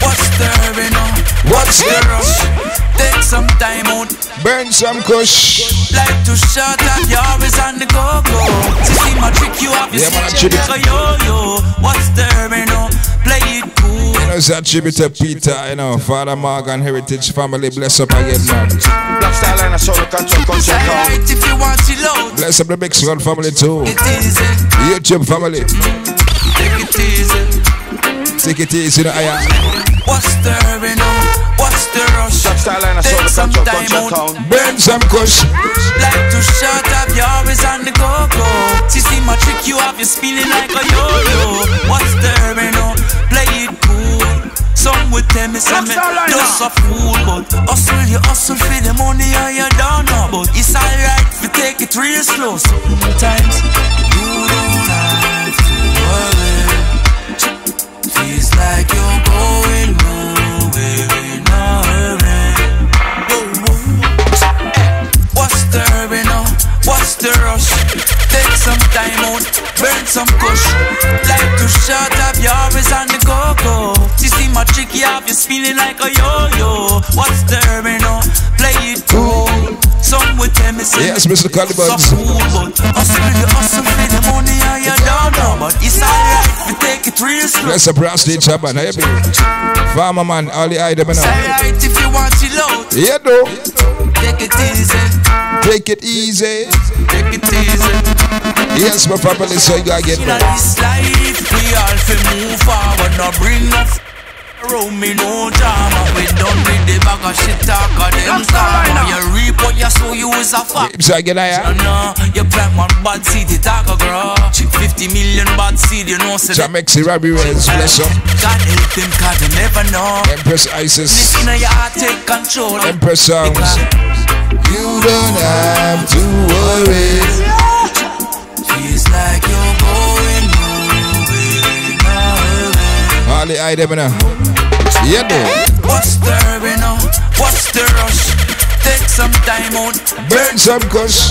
What's the hurry now? What's the rush? take some time out. Burn some kush. Like to shut at your always on the go-go. To see my trick you have, yeah, you like a yo-yo. What's the you know? Play it cool. You know, it's a tribute to Peetah, you know, Father Morgan Heritage family. Bless up again, man. Black StarLiner Sound, right, if you want to load. Bless up the Big Sound family too. It easy. YouTube family. Take it easy. Take it easy, the eye. What's the hurry now? What's the rush? Take some time out. Burn some kush. Like to shut up, you're always on the go-go. To see my trick you have, you're spinning like a yo-yo. What's the hurry now? Play it cool. Some with them is a man, just a fool. But hustle, you hustle for the money or you're down now. But it's alright if you take it real slow. Sometimes you don't have to worry. Feels like you're going nowhere in a hurry. What's the hurry now? What's the rush? Take some time out, burn some kush. Like to shut up, you're always on the go-go. To see my trick you have, you're spinning like a yo-yo. What's the hurry now? Play it cool. Some with them is yes, Mr. Caliban. So cool, but hustle for the money and you're down now. But it's alright, we take it real slow. Let's brass the chopper, now you be farmer man, all the item now. It's alright if you want it loud. Yeah, though. Take it easy. Take it easy. Take it easy. Yes, my family, so you gotta get back. In this life, we all fi move forward, not bring us around me no drama. We done with the bag of shit talk of them karma. You reap what you sow, you is a fuck. You plant one bad seed, you talk a grudge. 50 million bad seed, you know. Jamexi Robbie Reyes, bless up. God help them, cause you never know. Empress Isis. Listen to your heart, take control. Empress Sounds. You don't have to worry. Feels like you're going nowhere. All the item now. Yeah, what's the hurry now? What's the rush? Take some time out. Burn some kush.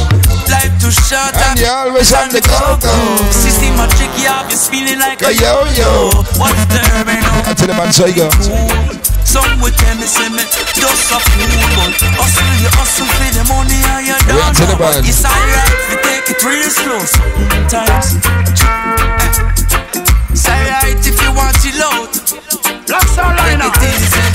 Life too short and you're always on the go-go. See my trick you have, you're spinning like a yo-yo. What's the hurry now? I tell them I'm so you go. Some with them is in me, just a fool. But hustle for the money and you're down now. But it's alright, we take it real slow. Sometimes it's alright if you want it loud. Black StarLiner.